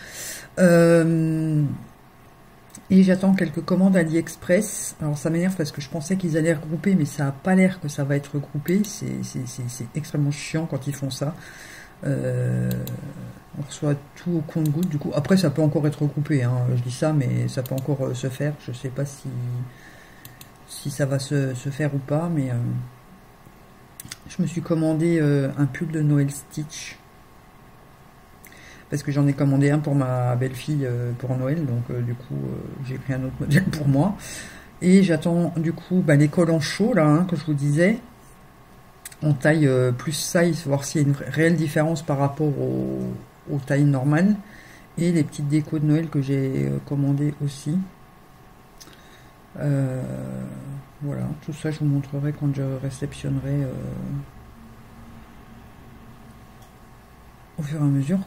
Et j'attends quelques commandes AliExpress, alors ça m'énerve parce que je pensais qu'ils allaient regrouper, mais ça n'a pas l'air que ça va être regroupé, c'est extrêmement chiant quand ils font ça. On reçoit tout au compte-gouttes du coup. Après, ça peut encore être regroupé, hein. Je dis ça, mais ça peut encore se faire. Je sais pas si ça va se faire ou pas, mais je me suis commandé un pull de Noël Stitch parce que j'en ai commandé un pour ma belle-fille pour Noël, donc du coup j'ai pris un autre modèle pour moi. Et j'attends du coup bah, les collants chauds là hein, que je vous disais. En taille plus size, voir s'il y a une réelle différence par rapport aux tailles normales. et les petites décos de Noël que j'ai commandées aussi. Voilà, tout ça je vous montrerai quand je réceptionnerai au fur et à mesure.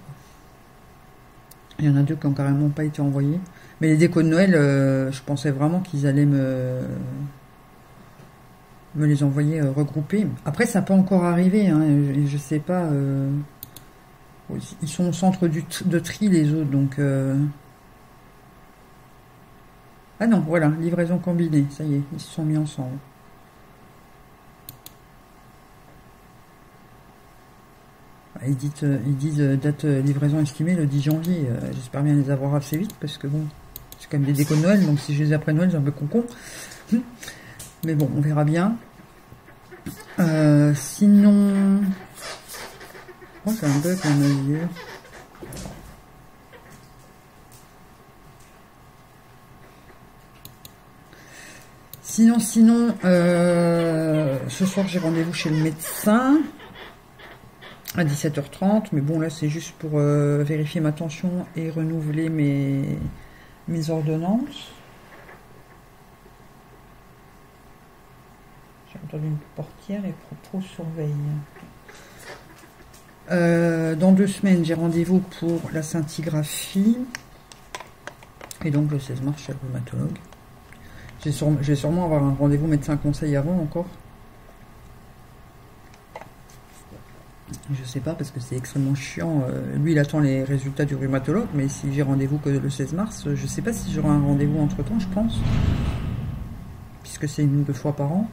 Il y en a deux qui n'ont carrément pas été envoyés. Mais les décos de Noël, je pensais vraiment qu'ils allaient me les envoyer regroupés. Après, ça peut encore arriver, hein, je ne sais pas. Ils sont au centre de tri, les autres, donc... Ah non, voilà, livraison combinée, ça y est, ils se sont mis ensemble. Ils disent date livraison estimée le 10 janvier. J'espère bien les avoir assez vite parce que bon, c'est quand même des décos de Noël. Donc si je les ai après Noël, c'est un peu concon. Mais bon, on verra bien. Sinon... Oh, c'est un bug, mon avis. Sinon, ce soir, j'ai rendez-vous chez le médecin. À 17h30, mais bon là c'est juste pour vérifier ma tension et renouveler mes ordonnances. J'ai entendu une portière et propos surveille. Dans 2 semaines j'ai rendez-vous pour la scintigraphie et donc le 16 mars chez le rhumatologue. Je vais sûrement avoir un rendez-vous médecin conseil avant encore. Je sais pas parce que c'est extrêmement chiant. Lui, il attend les résultats du rhumatologue, mais si j'ai rendez-vous que le 16 mars, je sais pas si j'aurai un rendez-vous entre temps, je pense. Puisque c'est 1 ou 2 fois par an.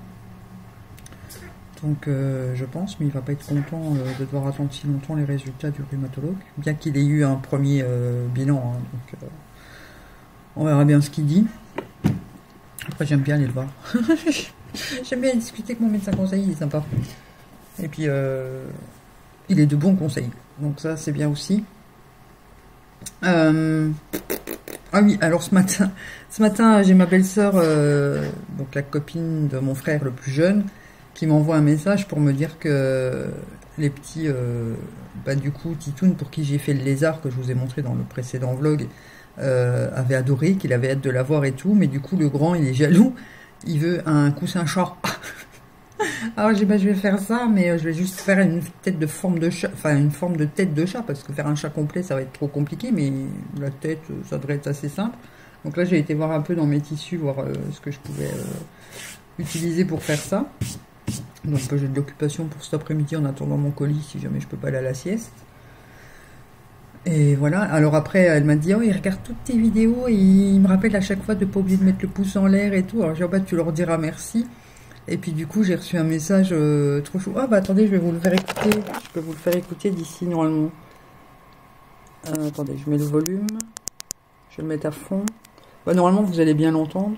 Donc, je pense, mais il va pas être content de devoir attendre si longtemps les résultats du rhumatologue. Bien qu'il ait eu un premier bilan. Hein, donc, on verra bien ce qu'il dit. Après, j'aime bien aller le voir. J'aime bien discuter avec mon médecin conseil, il est sympa. Et puis, il est de bons conseils. Donc ça, c'est bien aussi. Ah oui, alors ce matin j'ai ma belle-sœur, donc la copine de mon frère le plus jeune, qui m'envoie un message pour me dire que les petits, bah du coup, Titoun, pour qui j'ai fait le lézard, que je vous ai montré dans le précédent vlog, avait adoré, qu'il avait hâte de l'avoir et tout. Mais du coup, le grand, il est jaloux. Il veut un coussin short. Alors je dis, bah, je vais faire ça, mais je vais juste faire une tête de forme de chat, enfin une forme de tête de chat, parce que faire un chat complet ça va être trop compliqué, mais la tête ça devrait être assez simple. Donc là j'ai été voir un peu dans mes tissus, voir ce que je pouvais utiliser pour faire ça. Donc j'ai de l'occupation pour cet après-midi en attendant mon colis si jamais je peux pas aller à la sieste. Et voilà, alors après elle m'a dit oh, il regarde toutes tes vidéos et il me rappelle à chaque fois de pas oublier de mettre le pouce en l'air et tout. Alors j'ai dit oh, bah tu leur diras merci. Et puis du coup j'ai reçu un message trop chou. Ah bah attendez, je vais vous le faire écouter. Je peux vous le faire écouter d'ici normalement. Attendez, je mets le volume. Je vais le mettre à fond. Bah normalement vous allez bien l'entendre.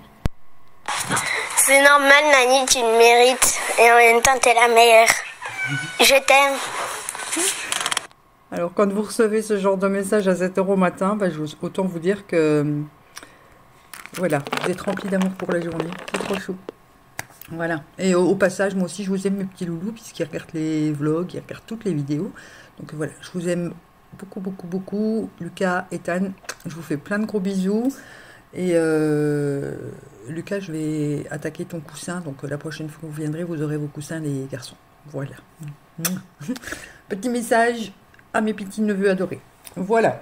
C'est normal Nani, tu le mérites. Et en même temps t'es la meilleure. Je t'aime. Alors quand vous recevez ce genre de message à 7h au matin, bah, autant vous dire que voilà, vous êtes rempli d'amour pour la journée. C'est trop chou. Voilà, et au passage, moi aussi je vous aime mes petits loulous, puisqu'ils regardent les vlogs, ils regardent toutes les vidéos. Donc voilà, je vous aime beaucoup, beaucoup, beaucoup. Lucas, Ethan, je vous fais plein de gros bisous. Et Lucas, je vais attaquer ton coussin. Donc la prochaine fois que vous viendrez, vous aurez vos coussins, les garçons. Voilà. Petit message à mes petits neveux adorés. Voilà.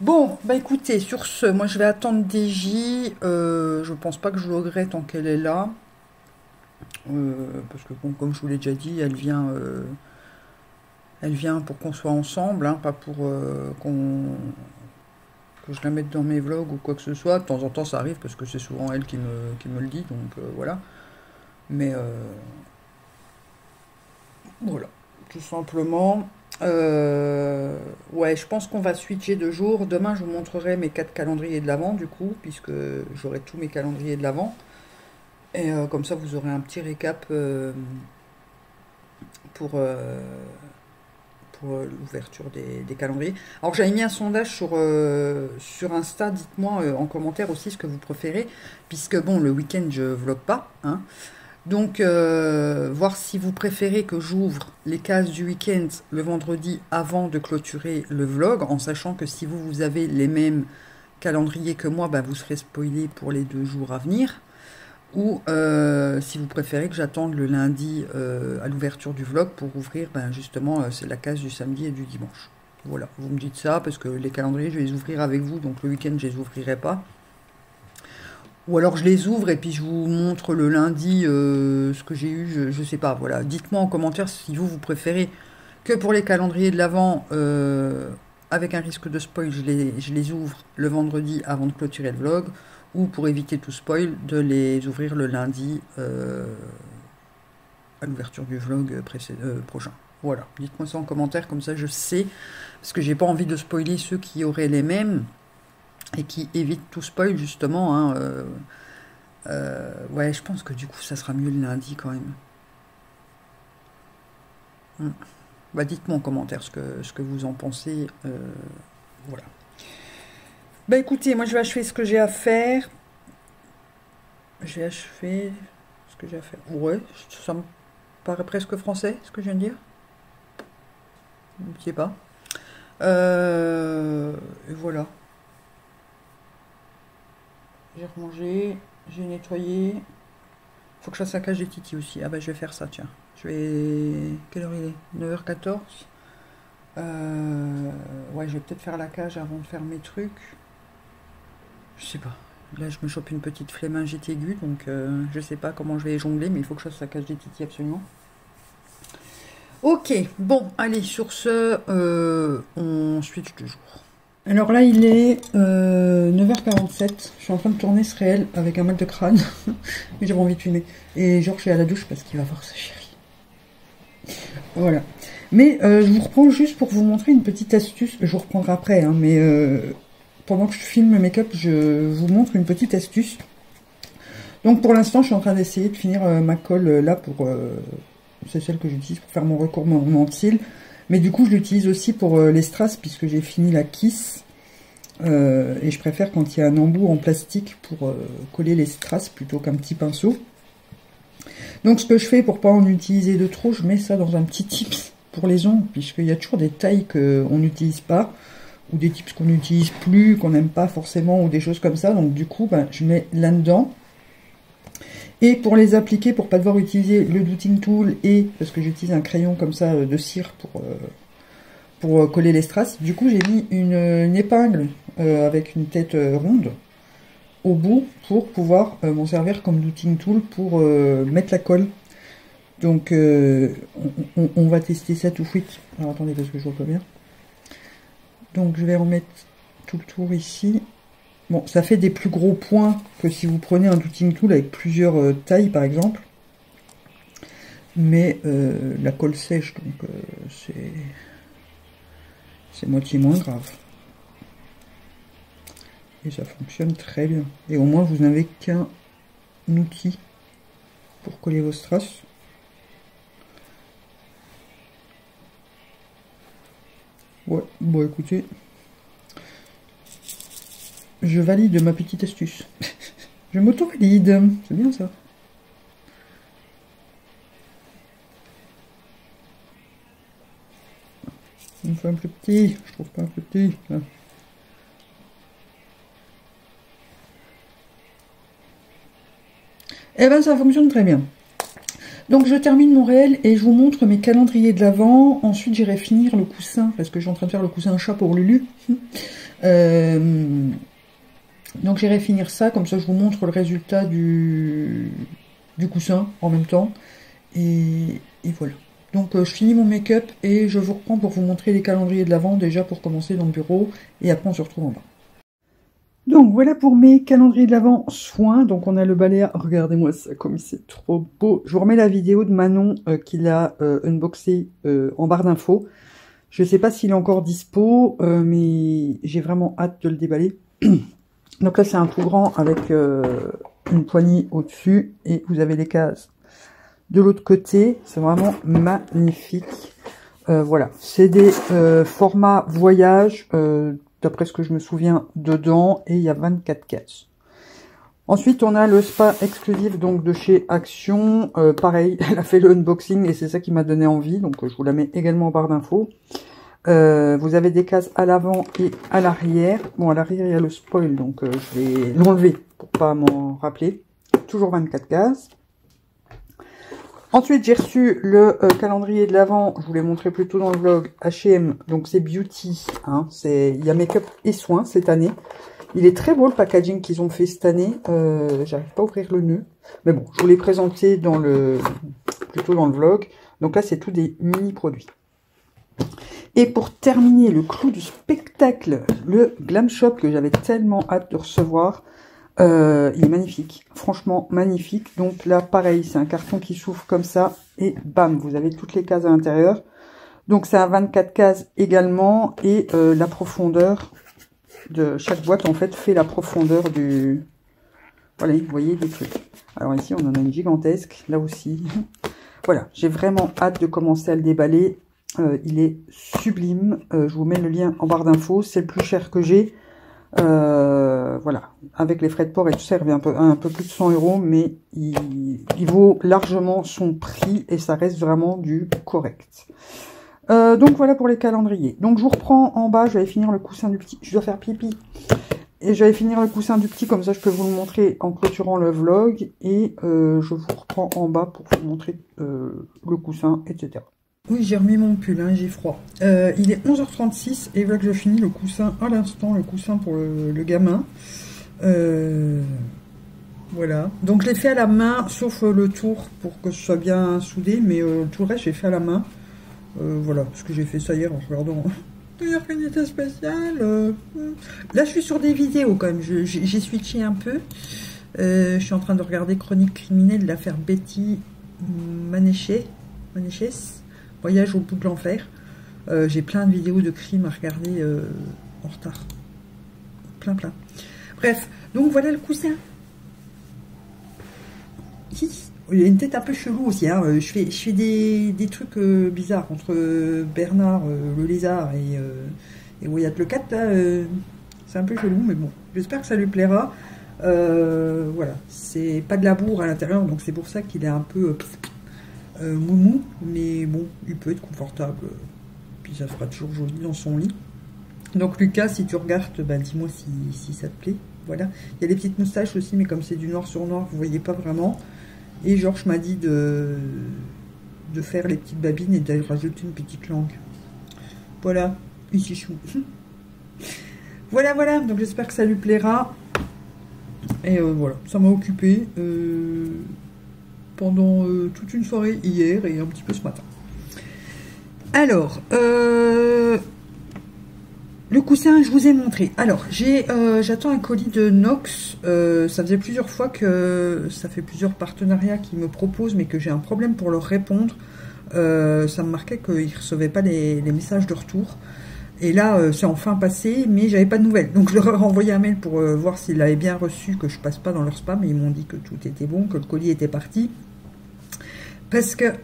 Bon, bah écoutez, sur ce, moi je vais attendre DJ. Je pense pas que je l'aurai tant qu'elle est là. Parce que bon, comme je vous l'ai déjà dit, elle vient pour qu'on soit ensemble, hein, pas pour que je la mette dans mes vlogs ou quoi que ce soit. De temps en temps ça arrive parce que c'est souvent elle qui me le dit, donc voilà. Mais voilà, tout simplement. Ouais, je pense qu'on va switcher de jour. Demain je vous montrerai mes 4 calendriers de l'Avent du coup, puisque j'aurai tous mes calendriers de l'Avent. Et comme ça, vous aurez un petit récap pour l'ouverture des calendriers. Alors, j'avais mis un sondage sur Insta. Dites-moi en commentaire aussi ce que vous préférez. Puisque, bon, le week-end, je ne vlogue pas. Hein. Donc, voir si vous préférez que j'ouvre les cases du week-end le vendredi avant de clôturer le vlog, en sachant que si vous avez les mêmes calendriers que moi, bah, vous serez spoilé pour les 2 jours à venir. Ou si vous préférez que j'attende le lundi à l'ouverture du vlog pour ouvrir, ben, justement, c'est la case du samedi et du dimanche. Voilà, vous me dites ça parce que les calendriers, je vais les ouvrir avec vous, donc le week-end, je les ouvrirai pas. Ou alors je les ouvre et puis je vous montre le lundi ce que j'ai eu, je sais pas. Voilà, dites-moi en commentaire si vous préférez que pour les calendriers de l'avant, avec un risque de spoil, je les ouvre le vendredi avant de clôturer le vlog, ou pour éviter tout spoil, de les ouvrir le lundi à l'ouverture du vlog prochain. Voilà, dites-moi ça en commentaire, comme ça je sais, parce que j'ai pas envie de spoiler ceux qui auraient les mêmes, et qui évitent tout spoil justement. Hein, ouais, je pense que du coup ça sera mieux le lundi quand même. Bah, dites-moi en commentaire ce que vous en pensez. Voilà. Bah écoutez, moi je vais achever ce que j'ai à faire. J'ai achevé ce que j'ai à faire. Ouais, ça me paraît presque français, ce que je viens de dire. Je sais pas. Et voilà. J'ai remangé, j'ai nettoyé. Faut que je fasse la cage des titis aussi. Ah bah je vais faire ça, tiens. Je vais... Quelle heure il est? 9h14. Ouais, je vais peut-être faire la cage avant de faire mes trucs. Je sais pas. Là, je me chope une petite flémingite aiguë, donc je sais pas comment je vais jongler, mais il faut que je fasse la cage des titis absolument. Ok, bon, allez, sur ce, on switch de jour. Alors là, il est 9h47. Je suis en train de tourner ce réel avec un mal de crâne, mais j'avais envie de fumer. Et Georges est à la douche parce qu'il va voir sa chérie. Voilà. Mais je vous reprends juste pour vous montrer une petite astuce. Je vous reprendrai après, hein, mais... pendant que je filme le make-up, je vous montre une petite astuce. Donc pour l'instant, je suis en train d'essayer de finir ma colle là pour... c'est celle que j'utilise pour faire mon recours mentil. Mais du coup, je l'utilise aussi pour les strass puisque j'ai fini la kiss. Et je préfère quand il y a un embout en plastique pour coller les strass plutôt qu'un petit pinceau. Donc ce que je fais pour pas en utiliser de trop, je mets ça dans un petit tips pour les ongles puisqu'il y a toujours des tailles qu'on n'utilise pas, ou des tips qu'on n'utilise plus, qu'on n'aime pas forcément, ou des choses comme ça. Donc du coup, ben, je mets là-dedans. Et pour les appliquer, pour ne pas devoir utiliser le douting tool, et parce que j'utilise un crayon comme ça de cire pour coller les strass, du coup j'ai mis une épingle avec une tête ronde au bout pour pouvoir m'en servir comme douting tool pour mettre la colle. Donc on va tester ça tout de suite. Alors attendez parce que je vois pas bien. Donc je vais en mettre tout le tour ici. Bon, ça fait des plus gros points que si vous prenez un douting tool avec plusieurs tailles par exemple. Mais la colle sèche, donc c'est moitié moins grave. Et ça fonctionne très bien. Et au moins vous n'avez qu'un outil pour coller vos strass. Ouais, bon écoutez, je valide ma petite astuce. Je m'auto-valide, c'est bien ça. Il me faut un plus petit, je trouve pas un plus petit. Là. Eh ben ça fonctionne très bien. Donc je termine mon réel et je vous montre mes calendriers de l'avant. Ensuite j'irai finir le coussin parce que je suis en train de faire le coussin chat pour Lulu. Donc j'irai finir ça, comme ça je vous montre le résultat du coussin en même temps. Et voilà. Donc je finis mon make-up et je vous reprends pour vous montrer les calendriers de l'avant déjà pour commencer dans le bureau. Et après on se retrouve en bas. Donc voilà pour mes calendriers de l'avant soins. Donc on a le balai à... Regardez-moi ça comme c'est trop beau. Je vous remets la vidéo de Manon qui l'a unboxé en barre d'infos. Je ne sais pas s'il est encore dispo, mais j'ai vraiment hâte de le déballer. Donc là c'est un tout grand avec une poignée au-dessus et vous avez les cases de l'autre côté. C'est vraiment magnifique. Voilà, c'est des formats voyage. D'après ce que je me souviens, dedans, et il y a 24 cases. Ensuite, on a le spa exclusif donc de chez Action. Pareil, elle a fait le unboxing et c'est ça qui m'a donné envie. Donc, je vous la mets également en barre d'infos. Vous avez des cases à l'avant et à l'arrière. Bon, à l'arrière, il y a le spoil, donc je vais l'enlever pour pas m'en rappeler. Toujours 24 cases. Ensuite, j'ai reçu le calendrier de l'avant. Je vous l'ai montré plus tôt dans le vlog. H&M, donc c'est Beauty. Hein, il y a make-up et soins cette année. Il est très beau le packaging qu'ils ont fait cette année. J'arrive pas à ouvrir le nœud. Mais bon, je vous l'ai présenté dans le, plutôt dans le vlog. Donc là, c'est tout des mini-produits. Et pour terminer, le clou du spectacle, le Glam Shop que j'avais tellement hâte de recevoir. Il est magnifique. Franchement, magnifique. Donc là, pareil, c'est un carton qui s'ouvre comme ça. Et bam, vous avez toutes les cases à l'intérieur. Donc c'est un 24 cases également. Et la profondeur... de chaque boîte en fait fait la profondeur du voilà, vous voyez des trucs. Alors ici on en a une gigantesque, là aussi. Voilà, j'ai vraiment hâte de commencer à le déballer. Il est sublime. Je vous mets le lien en barre d'infos, c'est le plus cher que j'ai. Voilà, avec les frais de port et tout ça, il revient un peu plus de 100 €, mais il vaut largement son prix et ça reste vraiment du correct. Donc voilà pour les calendriers. Donc je vous reprends en bas, je vais finir le coussin du petit. Je dois faire pipi. Et je vais finir le coussin du petit, comme ça je peux vous le montrer en clôturant le vlog. Et je vous reprends en bas pour vous montrer le coussin, etc. Oui, j'ai remis mon pull, hein, j'ai froid. Il est 11h36 et voilà que je finis le coussin à l'instant, le coussin pour le gamin. Voilà. Donc je l'ai fait à la main, sauf le tour pour que ce soit bien soudé, mais tout le reste j'ai fait à la main. Voilà, parce que j'ai fait ça hier en regardant d'ailleurs une unité spéciale. Là, je suis sur des vidéos quand même. J'ai switché un peu. Je suis en train de regarder Chronique criminelle de l'affaire Betty Manéchès, Voyage au bout de l'enfer. J'ai plein de vidéos de crimes à regarder en retard. Plein. Bref, donc voilà le coussin. Hi. Il y a une tête un peu chelou aussi, hein. Je fais des trucs bizarres entre Bernard le lézard et Wyatt le cat. C'est un peu chelou, mais bon, j'espère que ça lui plaira. Voilà, c'est pas de la bourre à l'intérieur, donc c'est pour ça qu'il est un peu moumou, mais bon, il peut être confortable, puis ça fera toujours joli dans son lit. Donc Lucas, si tu regardes, bah, dis-moi si ça te plaît. Voilà, il y a des petites moustaches aussi, mais comme c'est du noir sur noir, vous voyez pas vraiment. Et Georges m'a dit de faire les petites babines et d'aller rajouter une petite langue. Voilà, il s'y chou. Voilà, donc j'espère que ça lui plaira. Et voilà, ça m'a occupé pendant toute une soirée hier et un petit peu ce matin. Alors, le coussin, je vous ai montré. Alors, j'attends un colis de Nox. Ça faisait plusieurs fois que... Ça fait plusieurs partenariats qui me proposent, mais que j'ai un problème pour leur répondre. Ça me marquait qu'ils ne recevaient pas les messages de retour. Et là, c'est enfin passé, mais j'avais pas de nouvelles. Donc, je leur ai renvoyé un mail pour voir s'ils l'avaient bien reçu, que je passe pas dans leur spam. Et ils m'ont dit que tout était bon, que le colis était parti. Parce que...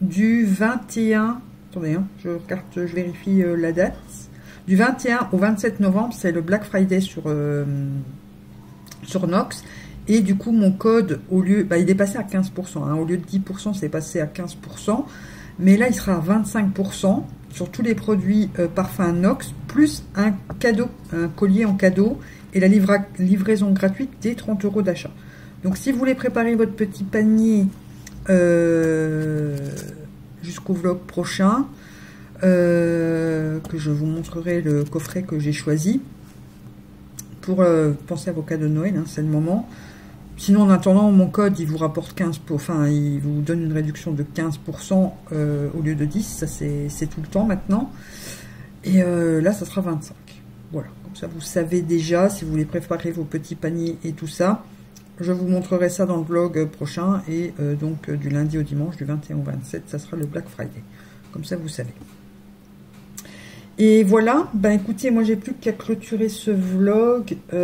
du 21... Attendez, hein, je regarde, je vérifie la date. Du 21 au 27 novembre, c'est le Black Friday sur Nox. Et du coup, mon code, au lieu... Bah, il est passé à 15%. Hein, au lieu de 10%, c'est passé à 15%. Mais là, il sera à 25% sur tous les produits parfums Nox, plus un cadeau, un collier en cadeau et la livraison gratuite des 30 € d'achat. Donc, si vous voulez préparer votre petit panier... jusqu'au vlog prochain, que je vous montrerai le coffret que j'ai choisi pour penser à vos cadeaux de Noël, hein, c'est le moment. Sinon, en attendant, mon code, il vous rapporte 15%, il vous donne une réduction de 15% au lieu de 10%, ça c'est tout le temps maintenant. Et là, ça sera 25%. Voilà, comme ça vous savez déjà, si vous voulez préparer vos petits paniers et tout ça, je vous montrerai ça dans le vlog prochain et donc du lundi au dimanche, du 21 au 27, ça sera le Black Friday. Comme ça, vous savez. Et voilà, ben écoutez, moi j'ai plus qu'à clôturer ce vlog. Bon,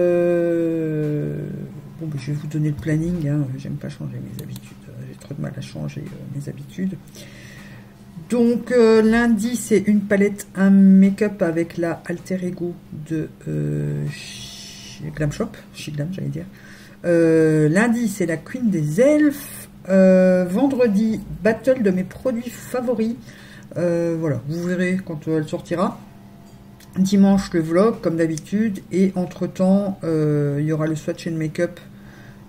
ben, je vais vous donner le planning, hein. J'aime pas changer mes habitudes. J'ai trop de mal à changer mes habitudes. Donc lundi, c'est une palette, un make-up avec la Alter Ego de Glam Shop, chez Glam, j'allais dire. Lundi, c'est la Queen des Elfes. Vendredi, battle de mes produits favoris. Voilà, vous verrez quand elle sortira. Dimanche, le vlog, comme d'habitude. Et entre-temps, il y aura le swatch and make-up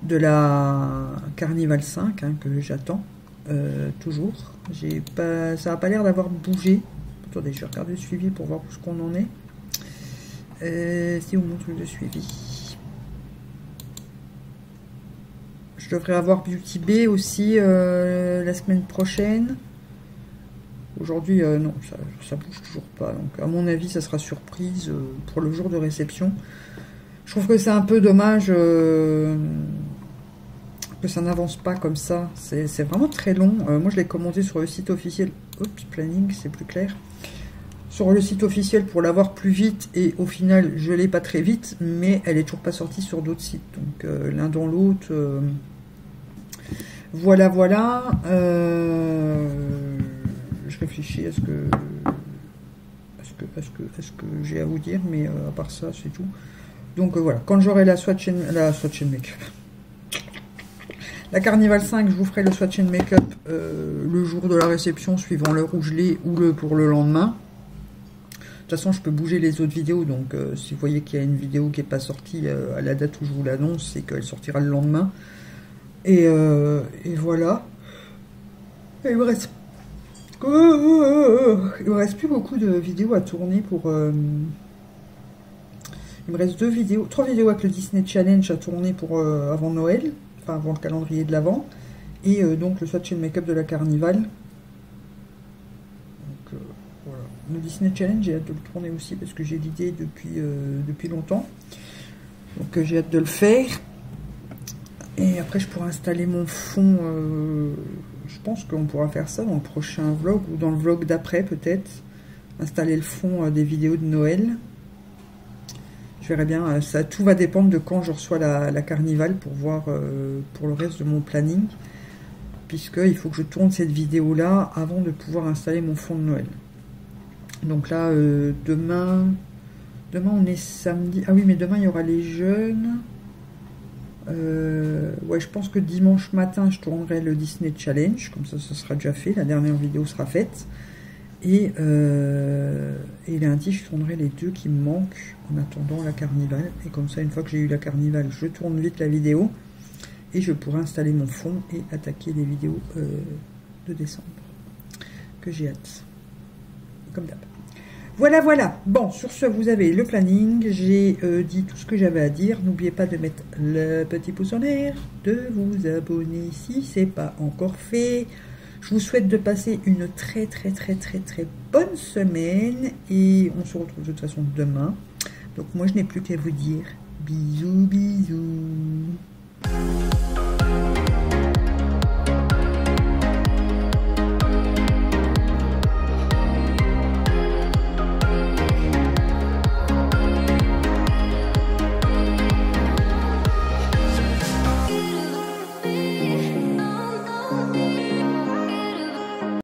de la Carnival 5, hein, que j'attends toujours. Ça n'a pas l'air d'avoir bougé. Attendez, je vais regarder le suivi pour voir où ce qu'on en est. C'est où mon truc de suivi? Je devrais avoir Beauty Bay aussi la semaine prochaine. Aujourd'hui, non, ça bouge toujours pas. Donc, à mon avis, ça sera surprise pour le jour de réception. Je trouve que c'est un peu dommage que ça n'avance pas comme ça. C'est vraiment très long. Moi, je l'ai commandé sur le site officiel. Oups, planning, c'est plus clair. Sur le site officiel pour l'avoir plus vite. Et au final, je l'ai pas très vite. Mais elle est toujours pas sortie sur d'autres sites. Donc, l'un dans l'autre. Voilà, voilà. Je réfléchis à ce que j'ai à vous dire, mais à part ça, c'est tout. Donc voilà, quand j'aurai la swatch and make-up, la Carnival 5, je vous ferai le swatch and make-up le jour de la réception, suivant l'heure où je l'ai, ou pour le lendemain. De toute façon, je peux bouger les autres vidéos, donc si vous voyez qu'il y a une vidéo qui n'est pas sortie à la date où je vous l'annonce, c'est qu'elle sortira le lendemain. Et voilà. Et il me reste... Il me reste plus beaucoup de vidéos à tourner pour... Il me reste 3 vidéos avec le Disney Challenge à tourner pour avant Noël, enfin avant le calendrier de l'Avent, et donc le swatch and make-up de la Carnival. Donc voilà. Le Disney Challenge, j'ai hâte de le tourner aussi parce que j'ai l'idée depuis longtemps. Donc j'ai hâte de le faire. Et après je pourrai installer mon fond... Je pense qu'on pourra faire ça dans le prochain vlog ou dans le vlog d'après peut-être. Installer le fond des vidéos de Noël. Je verrai bien. Ça, tout va dépendre de quand je reçois la Carnival pour voir pour le reste de mon planning. Puisqu'il faut que je tourne cette vidéo-là avant de pouvoir installer mon fond de Noël. Donc là, demain on est samedi. Ah oui, mais demain il y aura les jeunes. Ouais, je pense que dimanche matin je tournerai le Disney Challenge, comme ça sera déjà fait, la dernière vidéo sera faite, et lundi je tournerai les deux qui me manquent en attendant la Carnival, et comme ça une fois que j'ai eu la Carnival je tourne vite la vidéo et je pourrai installer mon fond et attaquer les vidéos de décembre que j'ai hâte, comme d'hab. Voilà, voilà. Bon, sur ce, vous avez le planning. J'ai dit tout ce que j'avais à dire. N'oubliez pas de mettre le petit pouce en l'air, de vous abonner si ce n'est pas encore fait. Je vous souhaite de passer une très bonne semaine. Et on se retrouve de toute façon demain. Donc moi, je n'ai plus qu'à vous dire bisous.